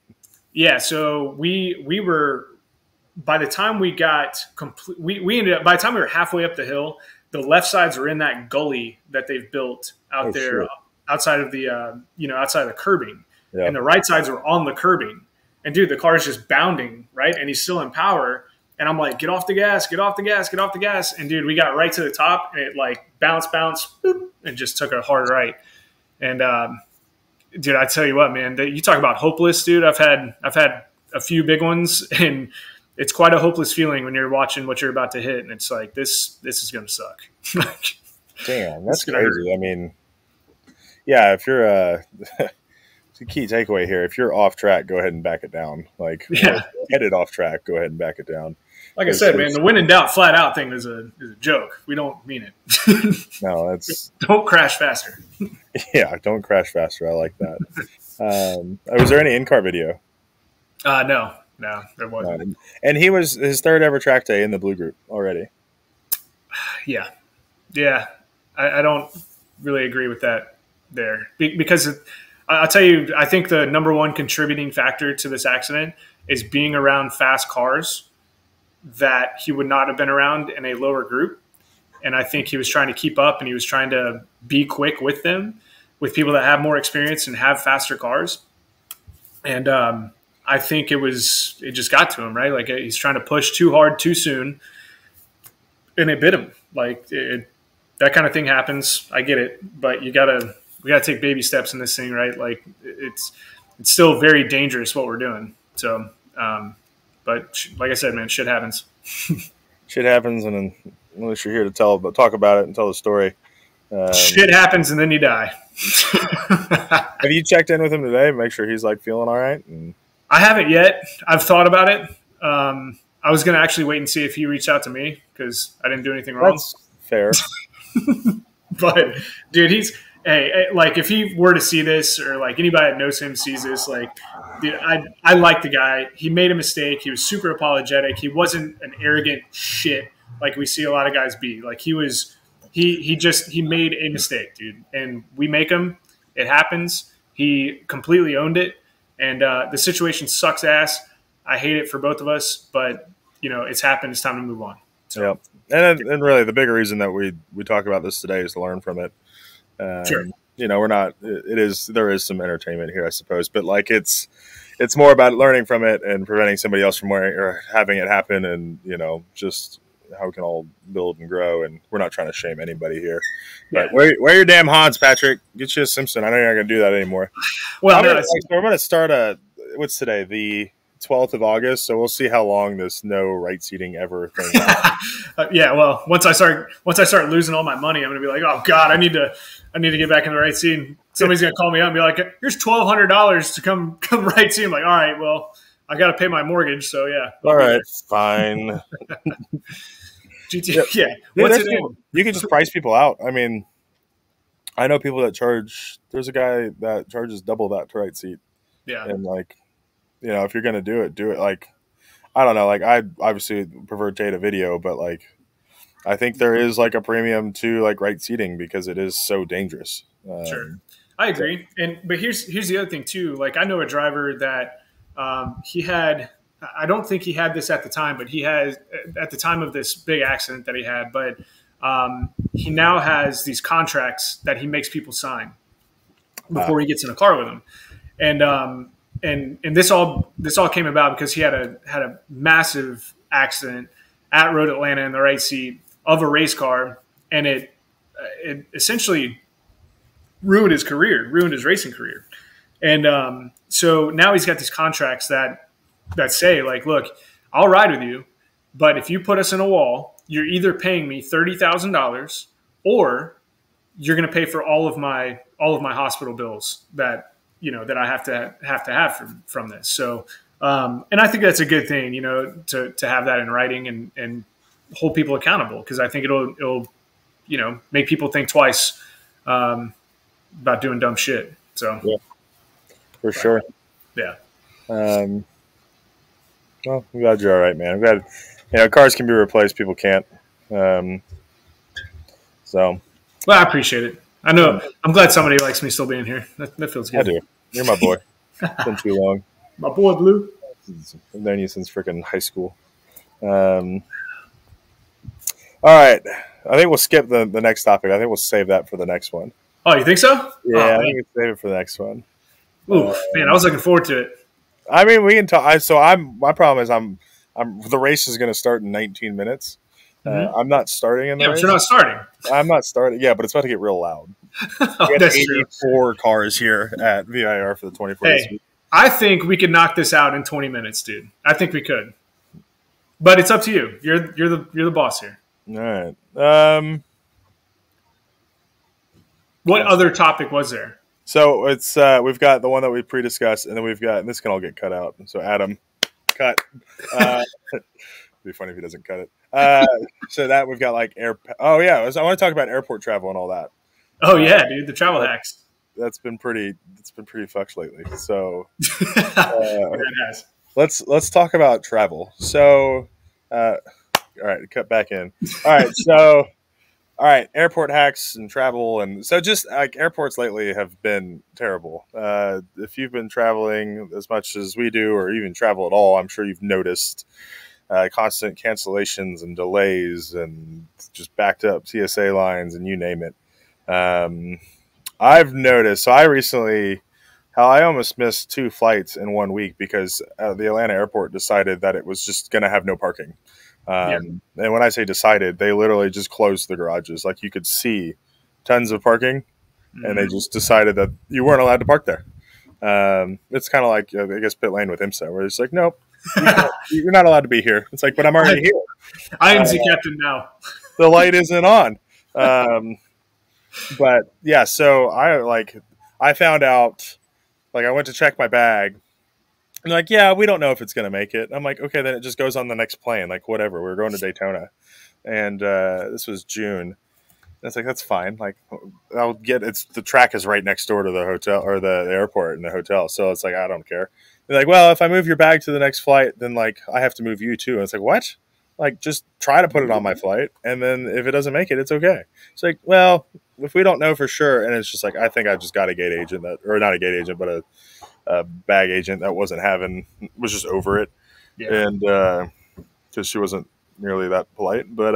Yeah. So we were. By the time we got complete, we ended up, by the time we were halfway up the hill, the left sides were in that gully that they've built out there outside of the, outside of the curbing, and the right sides were on the curbing, and dude, the car is just bounding. Right. And he's still in power. And I'm like, get off the gas. And dude, we got right to the top and it like bounced boop, and just took a hard right. And, dude, I tell you what, man, you talk about hopeless, dude. I've had a few big ones, and it's quite a hopeless feeling when you're watching what you're about to hit, and it's like this is going to suck. Damn, that's crazy. Hurt. If you're it's a key takeaway here. If you're off track, go ahead and back it down. Like headed off track, go ahead and back it down. Like I said, man, the "when in doubt, flat out" thing is a joke. We don't mean it. No, that's don't crash faster. Yeah, don't crash faster. I like that. Was there any in-car video? No, there wasn't. And he was his third ever track day in the blue group already. Yeah. I don't really agree with that there because I'll tell you, I think the number one contributing factor to this accident is being around fast cars that he would not have been around in a lower group. And I think he was trying to keep up and he was trying to be quick with them, with people that have more experience and have faster cars. And, I think it just got to him, right? Like he's trying to push too hard too soon, and it bit him. Like that kind of thing happens. I get it, but we gotta take baby steps in this thing, right? Like it's still very dangerous what we're doing. So, but like I said, man, shit happens. Shit happens, and then unless you're here to talk about it and tell the story, shit happens, and then you die. Have you checked in with him today? Make sure he's like feeling all right. I haven't yet. I've thought about it. I was going to actually wait and see if he reached out to me because I didn't do anything wrong. That's fair. But, dude, like, if he were to see this or, like, anybody that knows him sees this, like, dude, I like the guy. He made a mistake. He was super apologetic. He wasn't an arrogant shit like we see a lot of guys be. Like, he made a mistake, dude. And we make them. It happens. He completely owned it. And the situation sucks ass. I hate it for both of us, but it's happened. It's time to move on. So, yeah. And really, the bigger reason that we talk about this today is to learn from it. Sure. We're not. There is some entertainment here, I suppose, but like it's more about learning from it and preventing somebody else from having it happen, and just how we can all build and grow. And we're not trying to shame anybody here. Yeah. But wear your damn Hans, Patrick. Get you a Simpson. I know you're not going to do that anymore. Well, I'm going to start a – what's today? The 12th of August. So we'll see how long this no right seating ever thing lasts. Yeah, well, once I start losing all my money, I'm going to be like, oh, God, I need to get back in the right seat. Somebody's going to call me up and be like, here's $1,200 to come right seat. I'm like, all right, well – I got to pay my mortgage, so yeah. All right, fine. GT, yeah. What's it in? You can just price people out. I mean, I know people that charge. There's a guy that charges double that to right seat. Yeah. And like, you know, if you're gonna do it. Like, I don't know. Like, I obviously prefer data video, but like, I think there is like a premium to like right seating because it is so dangerous. Sure, I agree. But here's the other thing too. Like, I know a driver that. He had, I don't think he had this at the time, but he has at the time of this big accident that he had, but he now has these contracts that he makes people sign before he gets in a car with them. And this all came about because he had a massive accident at Road Atlanta in the right seat of a race car. And it essentially ruined his racing career. And, so now he's got these contracts that say like, look, I'll ride with you, but if you put us in a wall, you're either paying me $30,000 or you're going to pay for all of my hospital bills that, you know, that I have to have from this. So, and I think that's a good thing, you know, to have that in writing and hold people accountable. Cause I think it'll, you know, make people think twice, about doing dumb shit. So yeah. For sure. Yeah. Well, I'm glad you're all right, man. I'm glad, you know, cars can be replaced. People can't. Well, I appreciate it. I know. I'm glad somebody likes me still being here. That feels good. I do. You're my boy. It's been too long. My boy, Blue. I've known you since freaking high school. All right. I think we'll skip the next topic. I think we'll save that for the next one. Oh, you think so? Yeah, I think we'll save it for the next one. Ooh, man, I was looking forward to it. I mean, we can talk. My problem is the race is going to start in 19 minutes. Mm-hmm. I'm not starting in the race. But you're not starting. I'm not starting. Yeah, but it's about to get real loud. Oh, we have 84 cars here at VIR for the 24. Hey, I think we could knock this out in 20 minutes, dude. I think we could. But it's up to you. You're the boss here. All right. What other topic was there? So it's we've got the one that we pre-discussed, and then we've got – and this can all get cut out. So Adam, cut. It'd be funny if he doesn't cut it. So that we've got like – oh, yeah. I want to talk about airport travel and all that. Oh, yeah, dude. The travel hacks. That's been pretty fucked lately. So let's talk about travel. So all right, cut back in. All right, so – all right, airport hacks and travel. And so just like airports lately have been terrible. If you've been traveling as much as we do or even travel at all, I'm sure you've noticed constant cancellations and delays and just backed up TSA lines and you name it. I've noticed, so I recently, how I almost missed 2 flights in 1 week because the Atlanta airport decided that it was just going to have no parking. Yeah. And when I say decided, they literally just closed the garages. Like you could see tons of parking and they just decided that you weren't allowed to park there. It's kind of like, I guess, pit lane with IMSA where it's like, nope, you're not allowed to be here. It's like, but I'm already here. I am the captain now. The light isn't on. But yeah, so I found out, like I went to check my bag. And like, yeah, we don't know if it's going to make it. I'm like, okay, then it just goes on the next plane. Like, whatever. We're going to Daytona. And this was June. It's like, that's fine. Like, I'll get it's the track is right next door to the hotel or the airport and the hotel. So it's like, I don't care. They're like, well, if I move your bag to the next flight, then like I have to move you too. And it's like, what? Like, just try to put it on my flight. And then if it doesn't make it, it's okay. It's like, well, if we don't know for sure. And it's just like, I think I just got a gate agent that, or not a gate agent, but a bag agent that was just over it. Yeah. And because she wasn't nearly that polite. But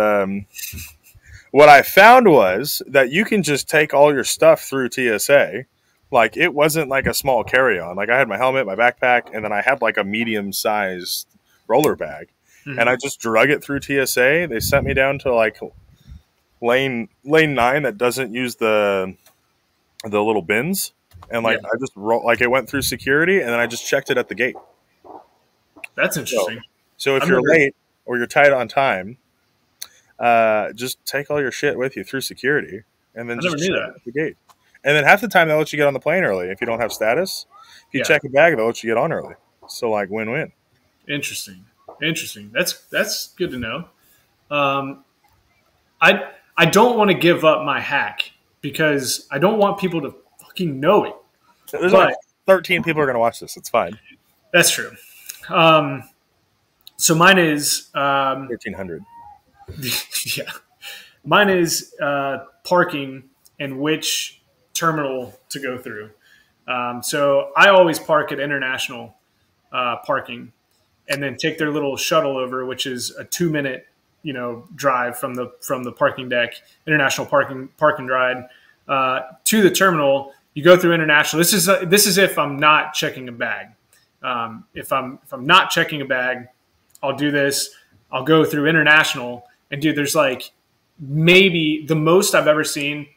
what I found was that you can just take all your stuff through TSA. Like it wasn't like a small carry-on. Like I had my helmet, my backpack, and then I had like a medium-sized roller bag. Mm-hmm. And I just drug it through TSA. They sent me down to like lane nine that doesn't use the little bins. And like I just wrote, like it went through security, and then I just checked it at the gate. That's interesting. So if you're late or you're tight on time, just take all your shit with you through security, and then just check it at the gate. And then half the time they'll let you get on the plane early if you don't have status. If you check a bag, they'll let you get on early. So like win-win. Interesting, interesting. That's good to know. I don't want to give up my hack because I don't want people to fucking know it. There's like 13 people are going to watch this. It's fine. That's true. So mine is 1,300. Yeah, mine is parking and which terminal to go through. So I always park at international parking, and then take their little shuttle over, which is a 2-minute, you know, drive from the parking deck, international parking ride to the terminal. You go through international. This is if I'm not checking a bag. If I'm not checking a bag, I'll do this. I'll go through international, and dude, there's like maybe the most I've ever seen.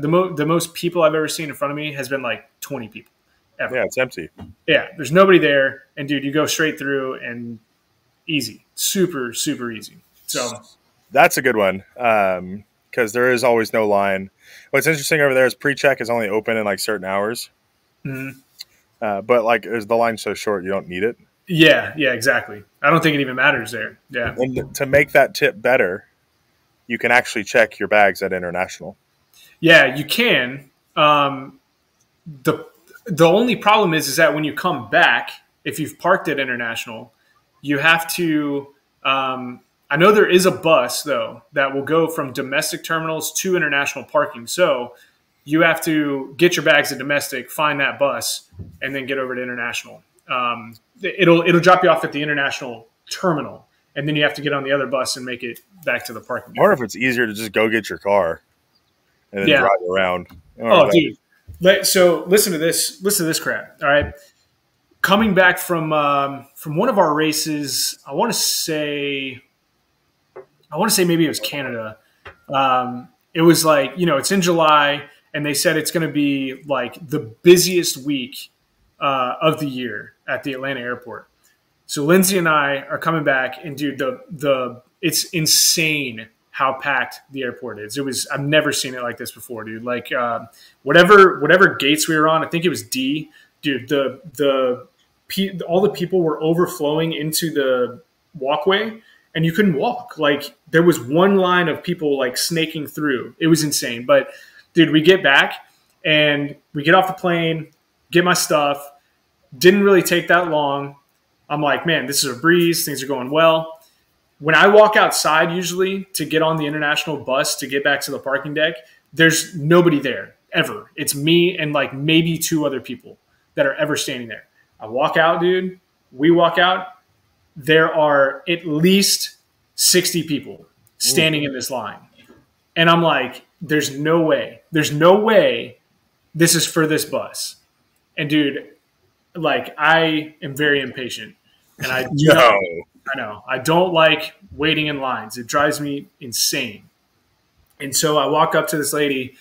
The most people I've ever seen in front of me has been like 20 people. Ever. Yeah, it's empty. Yeah, there's nobody there, and dude, you go straight through and easy, super, super easy. So that's a good one because there is always no line. What's interesting over there is pre-check is only open in like certain hours, but like is the line so short you don't need it. Yeah, yeah, exactly. I don't think it even matters there. Yeah, and to make that tip better, you can actually check your bags at international. Yeah, you can. The only problem is that when you come back, if you've parked at international, you have to. I know there is a bus though that will go from domestic terminals to international parking. So you have to get your bags at domestic, find that bus, and then get over to international. It'll drop you off at the international terminal, and then you have to get on the other bus and make it back to the parking lot. Or if it's easier to just go get your car. And then drive around. Oh, dude! So listen to this. Listen to this crap. All right, coming back from one of our races, I want to say maybe it was Canada. It was like, you know, it's in July, and they said it's going to be like the busiest week of the year at the Atlanta airport. So Lindsay and I are coming back, and dude, it's insane how packed the airport is. It was, I've never seen it like this before, dude. Like whatever gates we were on, I think it was D, dude, all the people were overflowing into the walkway, and you couldn't walk. Like there was one line of people like snaking through. It was insane. But dude, we get back and we get off the plane, get my stuff. Didn't really take that long. I'm like, man, this is a breeze. Things are going well. When I walk outside usually to get on the international bus to get back to the parking deck, there's nobody there ever. It's me and like maybe two other people that are ever standing there. I walk out, dude. We walk out. There are at least 60 people standing in this line. And I'm like, there's no way. There's no way this is for this bus. And dude, like I am very impatient. And I know I don't like waiting in lines. It drives me insane. And so I walk up to this lady,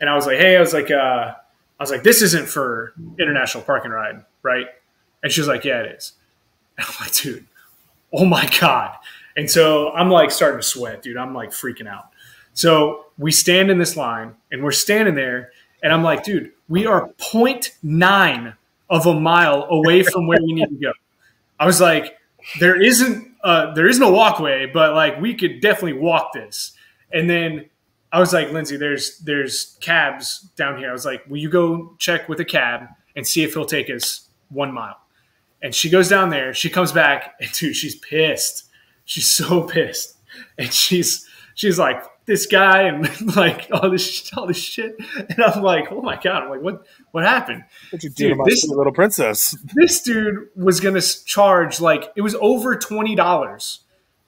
and I was like, "Hey," I was like, "This isn't for international parking ride, right?" And she was like, "Yeah, it is." And I'm like, "Dude, oh my god!" And so I'm like starting to sweat, dude. I'm like freaking out. So we stand in this line, and we're standing there, and I'm like, "Dude, we are 0.9 of a mile away from where we need to go." I was like, there isn't a walkway, but like we could definitely walk this. And then I was like, Lindsay, there's cabs down here. I was like, will you go check with a cab and see if he'll take us 1 mile? And she goes down there. She comes back, and dude, she's pissed. She's so pissed, and she's like, this guy, and like all this shit. And I'm like, oh my god! I'm like, what happened? What you do to my little princess? This dude was gonna charge like it was over $20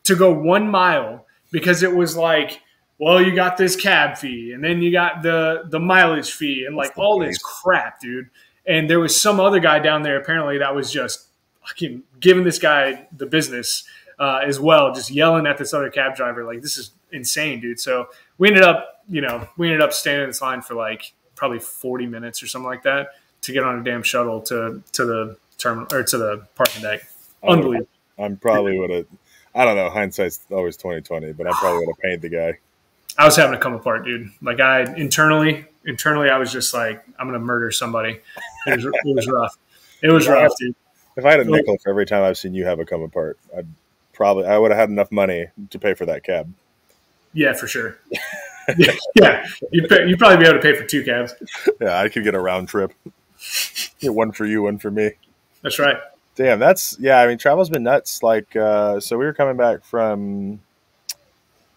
to go 1 mile because it was like, well, you got this cab fee, and then you got the mileage fee, and like all this crap, dude. And there was some other guy down there apparently that was just fucking giving this guy the business. as well, just yelling at this other cab driver, like, this is insane, dude. So we ended up, you know, we ended up standing in this line for like probably 40 minutes or something like that to get on a damn shuttle to the terminal or to the parking deck. Unbelievable. I'm probably would have, I don't know, hindsight's always 20/20, but I probably would have painted the guy. I was having to come apart, dude. Like, I internally, I was just like, I'm going to murder somebody. It was rough. It was rough, dude. If I had a nickel for every time I've seen you have a come apart, I would have had enough money to pay for that cab. Yeah, for sure. Yeah. You'd probably be able to pay for two cabs. Yeah, I could get a round trip. Get one for you, one for me. That's right. Damn, that's, yeah, I mean, travel's been nuts. Like, so we were coming back from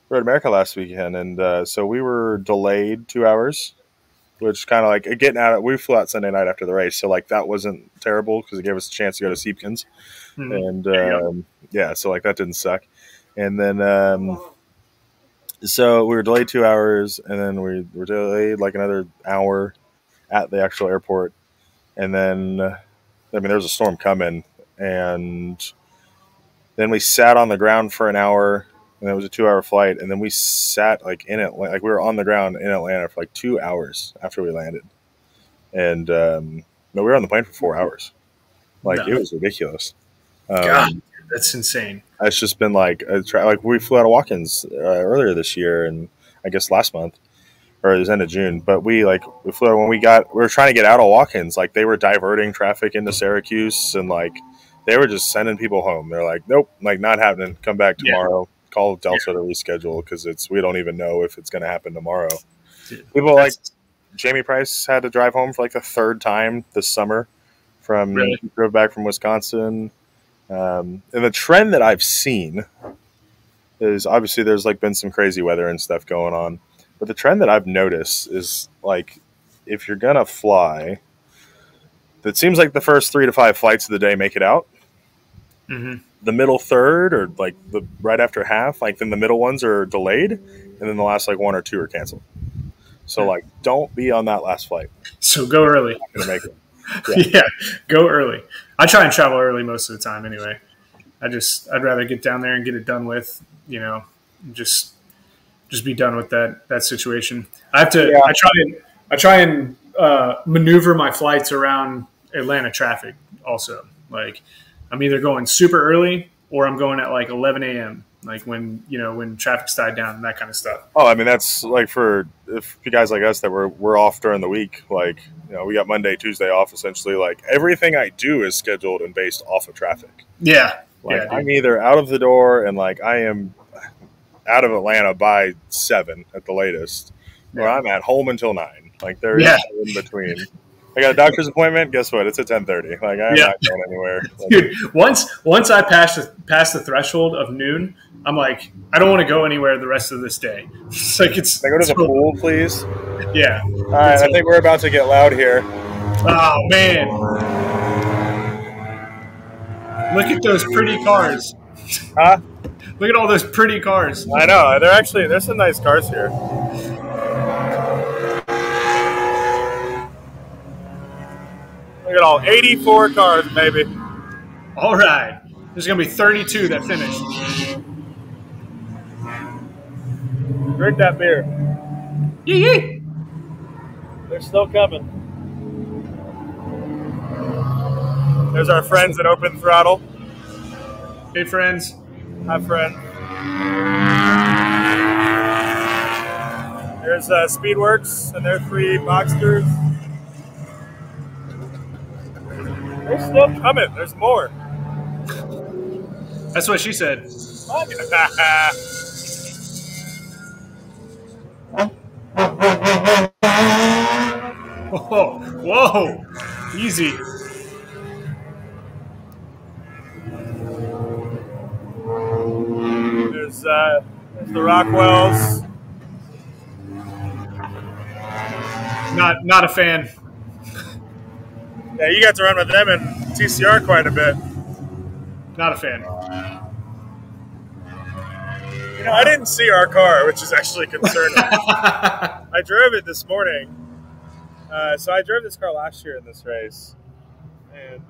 Road America last weekend, and so we were delayed 2 hours, which kind of like, getting out, we flew out Sunday night after the race, so like that wasn't terrible because it gave us a chance to go to Seepkins. Mm-hmm. And yeah, so like that didn't suck. And then so we were delayed 2 hours, and then we were delayed like another hour at the actual airport. And then, I mean, there was a storm coming, and then we sat on the ground for an hour, and it was a 2-hour flight. And then we sat like in Atlanta, like we were on the ground in Atlanta for like 2 hours after we landed. And no, we were on the plane for 4 hours. Like, no. It was ridiculous. God, that's insane. It's just been like, we flew out of Watkins earlier this year, and I guess last month, or it was end of June, but we flew out when we were trying to get out of Watkins. Like, they were diverting traffic into Syracuse, and like they were just sending people home. They're like, nope, like not happening. Come back tomorrow. Yeah. Call Delta to reschedule because we don't even know if it's going to happen tomorrow. Dude, people like Jamie Price had to drive home for like the third time this summer. He drove back from Wisconsin. And the trend that I've seen is obviously there's like been some crazy weather and stuff going on. But the trend that I've noticed is, like, if you're going to fly, it seems like the first 3 to 5 flights of the day make it out. Mm-hmm. The middle third, or, like, the right after half, like, then the middle ones are delayed, and then the last, like, 1 or 2 are canceled. So, like, don't be on that last flight. So go early. You're not gonna make it. Yeah. Yeah, go early. I try and travel early most of the time anyway. I'd rather get down there and get it done with, you know, just be done with that situation. I try and maneuver my flights around Atlanta traffic also. Like, I'm either going super early or I'm going at like 11 a.m. Like when traffic's died down and that kind of stuff. Oh, I mean, that's like for guys like us that we're off during the week. Like, you know, we got Monday, Tuesday off essentially. Like, everything I do is scheduled and based off of traffic. Yeah. Like, yeah, I'm either out of the door and like I am out of Atlanta by 7 at the latest, or I'm at home until 9. Like, there is no in between. I got a doctor's appointment. Guess what? It's at 10:30. Like, I'm not going anywhere. Dude, once I pass the threshold of noon, I'm like, I don't want to go anywhere the rest of this day. It's like, can I go to the pool, please? Yeah. All right, I think we're about to get loud here. Oh, man. Look at those pretty cars. Huh? Look at all those pretty cars. I know. There's some nice cars here. Look at all 84 cars, baby. All right. There's going to be 32 that finished. Drink that beer. Yee-yee. They're still coming. There's our friends at Open Throttle. Hey, friends. Hi, friend. There's Speedworks and their 3 Boxsters. They're still coming. There's more. That's what she said. Whoa. Whoa. Easy. There's the Rockwells. Not a fan. Yeah, you got to run with them in TCR quite a bit. Not a fan. You know, I didn't see our car, which is actually concerning. I drove it this morning. So I drove this car last year in this race, and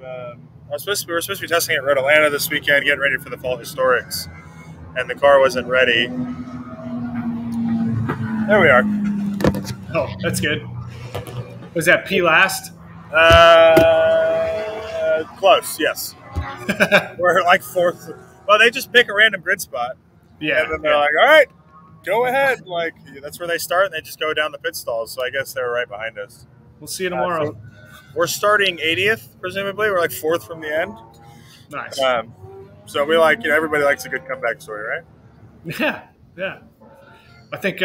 We were supposed to be testing at Road Atlanta this weekend, getting ready for the Fall Historics, and the car wasn't ready. There we are. Oh, that's good. Was that P last? Close, yes. We're like fourth. Well, they just pick a random grid spot. Yeah. And then they're like, all right, go ahead. Like, that's where they start, and they just go down the pit stalls. So I guess they were right behind us. We'll see you tomorrow. So we're starting 80th, presumably. We're like fourth from the end. Nice. So we like, everybody likes a good comeback story, right? Yeah, yeah. I think,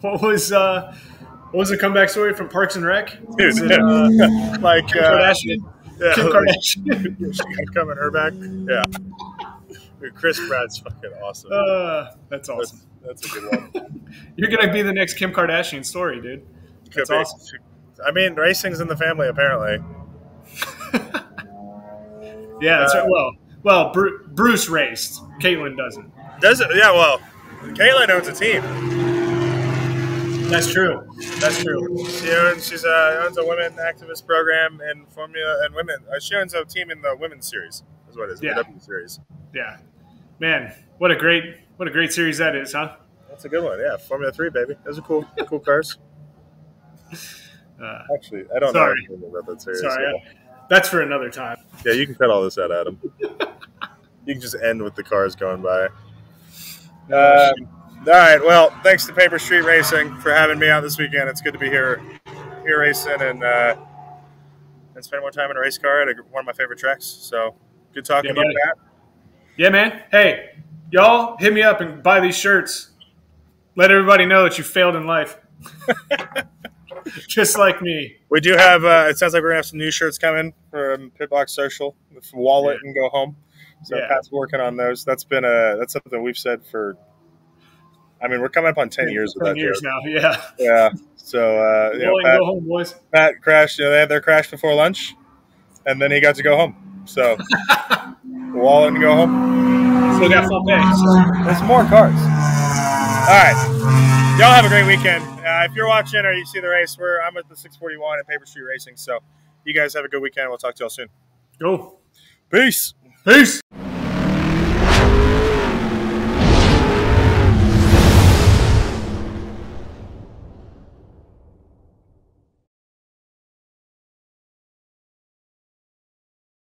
what was the comeback story from Parks and Rec? Dude, it, like Kim Kardashian? Yeah, Kim Kardashian. She got coming her back. Yeah. Dude, Chris Pratt's fucking awesome. That's awesome. That's a good one. You're going to be the next Kim Kardashian story, dude. That's awesome. I mean, racing's in the family, apparently. Yeah, that's right. Well, Bruce raced. Caitlin doesn't. Doesn't? Yeah, well, Caitlin owns a team. That's true. That's true. She owns a women activist program in Formula and women. She owns a team in the women's series. Is what it is. Yeah. The W series. Yeah. Man, what a great series that is, huh? That's a good one. Yeah, Formula 3, baby. Those are cool cars. Actually, I don't know about that series. Sorry, so. That's for another time. Yeah, you can cut all this out, Adam. You can just end with the cars going by. All right. Well, thanks to Paper Street Racing for having me out this weekend. It's good to be here racing and spend more time in a race car at one of my favorite tracks. So good talking to you, Pat. Yeah, man. Hey, y'all, hit me up and buy these shirts. Let everybody know that you failed in life, just like me. We do have. It sounds like we're gonna have some new shirts coming from Pitbox Social with Wallet and Go Home. So Pat's working on those. That's something we've said for. I mean, we're coming up on 10 years of that. 10 years now, yeah. Yeah. So, Pat, go home, boys. Pat crashed. They had their crash before lunch, and then he got to go home. So, Wallet and Go Home. Still got 4 days. There's more cars. All right. Y'all have a great weekend. If you're watching or you see the race, I'm at the 641 at Paper Street Racing. So, you guys have a good weekend. We'll talk to y'all soon. Go. Peace.